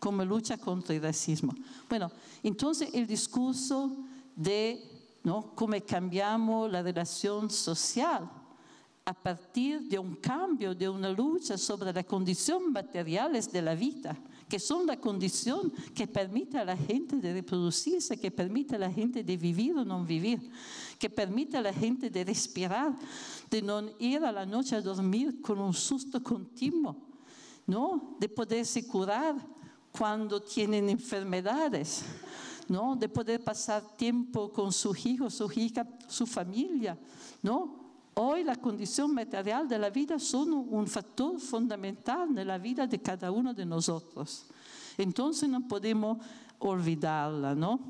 como lucha contra el racismo. Bueno, entonces el discurso de, ¿no?, cómo cambiamos la relación social a partir de un cambio, de una lucha sobre las condiciones materiales de la vida, que son la condición que permite a la gente de reproducirse, que permite a la gente de vivir o no vivir, que permite a la gente de respirar, de no ir a la noche a dormir con un susto continuo, ¿no?, de poderse curar cuando tienen enfermedades, ¿no?, de poder pasar tiempo con sus hijos, su hija, su familia, ¿no? Hoy la condición material de la vida son un factor fundamental en la vida de cada uno de nosotros. Entonces no podemos olvidarla, ¿no?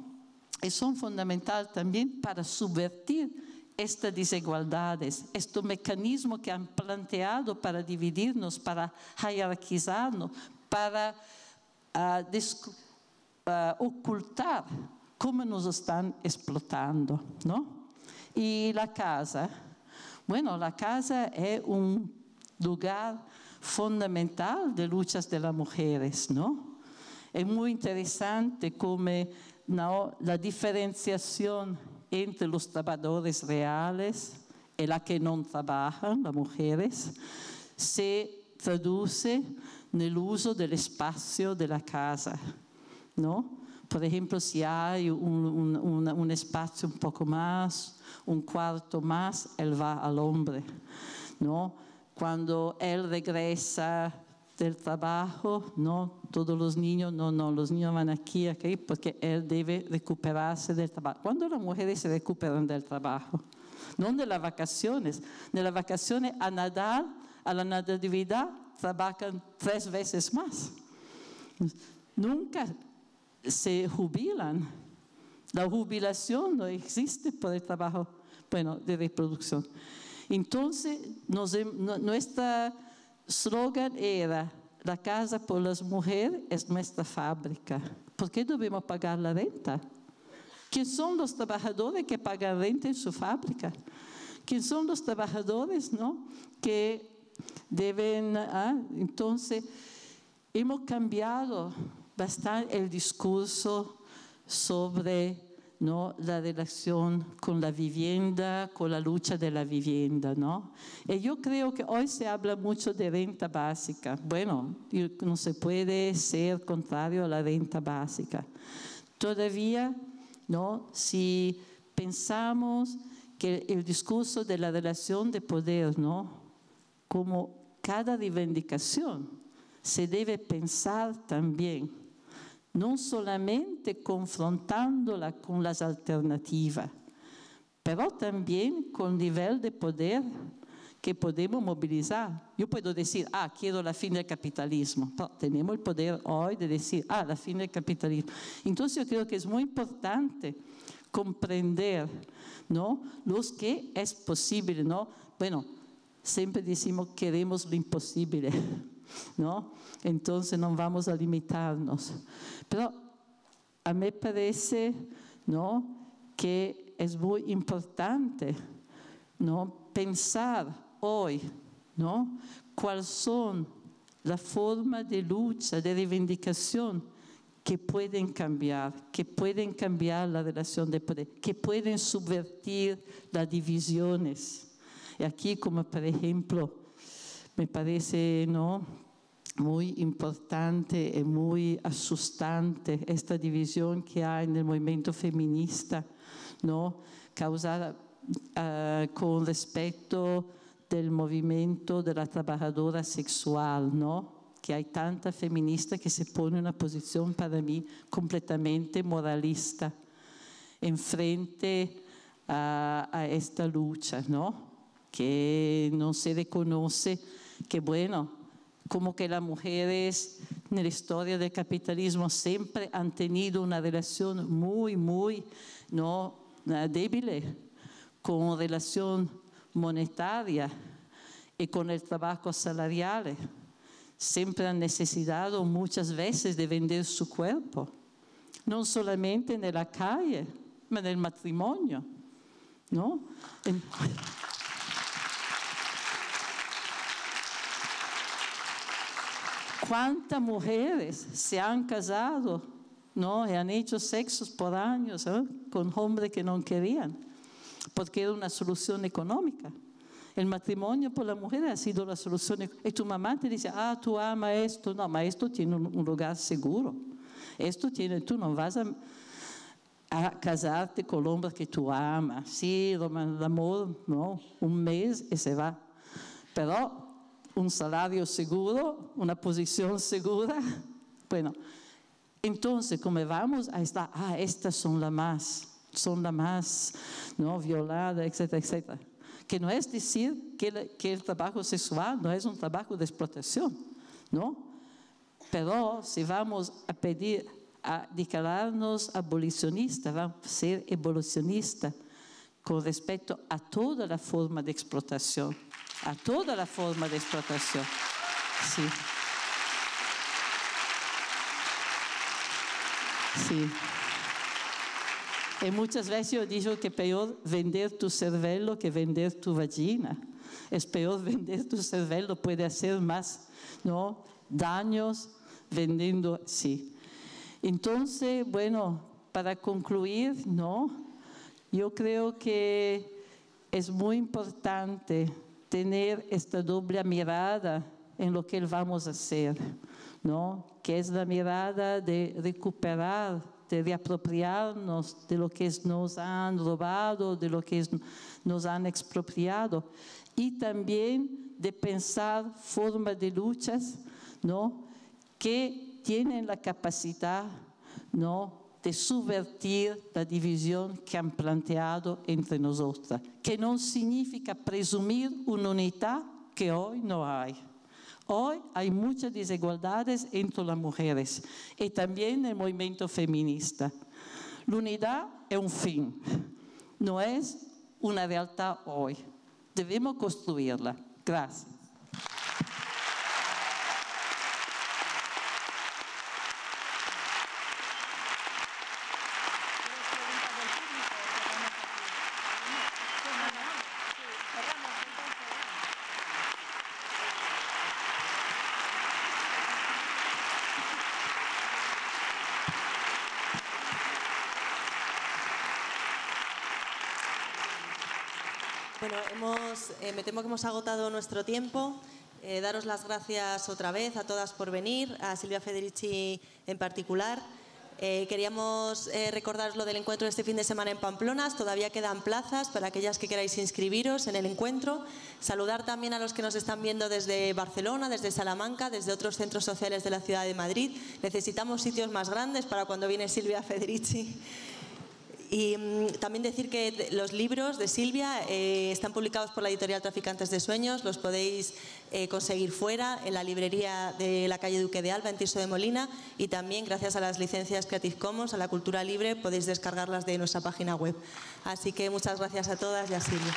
Y son fundamentales también para subvertir estas desigualdades, estos mecanismos que han planteado para dividirnos, para jerarquizarnos, para a ocultar cómo nos están explotando, ¿no? Y la casa, bueno, la casa es un lugar fundamental de luchas de las mujeres, ¿no? Es muy interesante cómo, ¿no?, la diferenciación entre los trabajadores reales y la que no trabajan, las mujeres, se traduce en el uso del espacio de la casa, ¿no? Por ejemplo, si hay un, un, un, un espacio un poco más, un cuarto más, él va al hombre, ¿no? Cuando él regresa del trabajo, ¿no?, todos los niños, no, no, los niños van aquí, aquí, porque él debe recuperarse del trabajo. ¿Cuándo las mujeres se recuperan del trabajo? No de las vacaciones, de las vacaciones a nadar, a la natividad trabajan tres veces más. Nunca se jubilan. La jubilación no existe por el trabajo, bueno, de reproducción. Entonces, nos, no, nuestra slogan era, la casa por las mujeres es nuestra fábrica. ¿Por qué debemos pagar la renta? ¿Quién son los trabajadores que pagan renta en su fábrica? ¿Quién son los trabajadores, no?, que deben, ah, entonces, Hemos cambiado bastante el discurso sobre, ¿no?, la relación con la vivienda, con la lucha de la vivienda, ¿no? Y yo creo que hoy se habla mucho de renta básica. Bueno, no se puede ser contrario a la renta básica. Todavía, ¿no?, si pensamos que el discurso de la relación de poder, ¿no?, como cada reivindicación, se debe pensar también, no solamente confrontándola con las alternativas, pero también con el nivel de poder que podemos movilizar. Yo puedo decir, ah, quiero la fin del capitalismo, pero tenemos el poder hoy de decir, ah, la fin del capitalismo. Entonces yo creo que es muy importante comprender, ¿no?, los que es posible, ¿no? Bueno, siempre decimos queremos lo imposible, ¿no? Entonces no vamos a limitarnos. Pero a mí me parece, ¿no?, que es muy importante, ¿no?, pensar hoy, ¿no?, cuáles son las formas de lucha, de reivindicación que pueden cambiar, que pueden cambiar la relación de poder, que pueden subvertir las divisiones. Y aquí, como por ejemplo, me parece, ¿no?, muy importante y muy asustante esta división que hay en el movimiento feminista, ¿no?, causada uh, con respecto del movimiento de la trabajadora sexual, ¿no?, que hay tanta feminista que se pone en una posición para mí completamente moralista enfrente a, a esta lucha, ¿no?, que no se reconoce que, bueno, como que las mujeres en la historia del capitalismo siempre han tenido una relación muy, muy, ¿no?, débil con relación monetaria y con el trabajo salarial. Siempre han necesitado muchas veces de vender su cuerpo, no solamente en la calle, sino en el matrimonio, ¿no? En... ¿Cuántas mujeres se han casado, ¿no?, y han hecho sexos por años, ¿eh?, con hombres que no querían? Porque era una solución económica. El matrimonio por la mujer ha sido la solución. Y tu mamá te dice, ah, tú amas esto. No, pero esto tiene un lugar seguro. Esto tiene, tú no vas a, a casarte con el hombre que tú amas. Sí, el amor, ¿no?, un mes y se va. Pero un salario seguro, una posición segura. Bueno, entonces, como vamos a estar, ah, estas son las más, son las más, ¿no?, violadas, etcétera, etcétera. Que no es decir que el, que el trabajo sexual no es un trabajo de explotación, ¿no? Pero si vamos a pedir, a declararnos abolicionistas, vamos a ser evolucionistas con respecto a toda la forma de explotación, a toda la forma de explotación. Sí. Sí. Y muchas veces yo digo que es peor vender tu cervelo que vender tu vagina. Es peor vender tu cervelo, puede hacer más, ¿no?, daños vendiendo, sí. Entonces, bueno, para concluir, ¿no?, yo creo que es muy importante tener esta doble mirada en lo que vamos a hacer, ¿no?, que es la mirada de recuperar, de reapropiarnos de lo que nos han robado, de lo que nos han expropiado, y también de pensar formas de luchas, ¿no?, que tienen la capacidad, ¿no?, de subvertir la división que han planteado entre nosotras, que no significa presumir una unidad que hoy no hay. Hoy hay muchas desigualdades entre las mujeres y también en el movimiento feminista. La unidad es un fin, no es una realidad hoy. Debemos construirla. Gracias. Bueno, hemos, eh, me temo que hemos agotado nuestro tiempo. Eh, daros las gracias otra vez a todas por venir, a Silvia Federici en particular. Eh, queríamos eh, recordaros lo del encuentro de este fin de semana en Pamplona. Todavía quedan plazas para aquellas que queráis inscribiros en el encuentro. Saludar también a los que nos están viendo desde Barcelona, desde Salamanca, desde otros centros sociales de la ciudad de Madrid. Necesitamos sitios más grandes para cuando viene Silvia Federici. Y también decir que los libros de Silvia eh, están publicados por la editorial Traficantes de Sueños. Los podéis eh, conseguir fuera, en la librería de la calle Duque de Alba, en Tirso de Molina. Y también, gracias a las licencias Creative Commons, a la cultura libre, podéis descargarlas de nuestra página web. Así que muchas gracias a todas y a Silvia.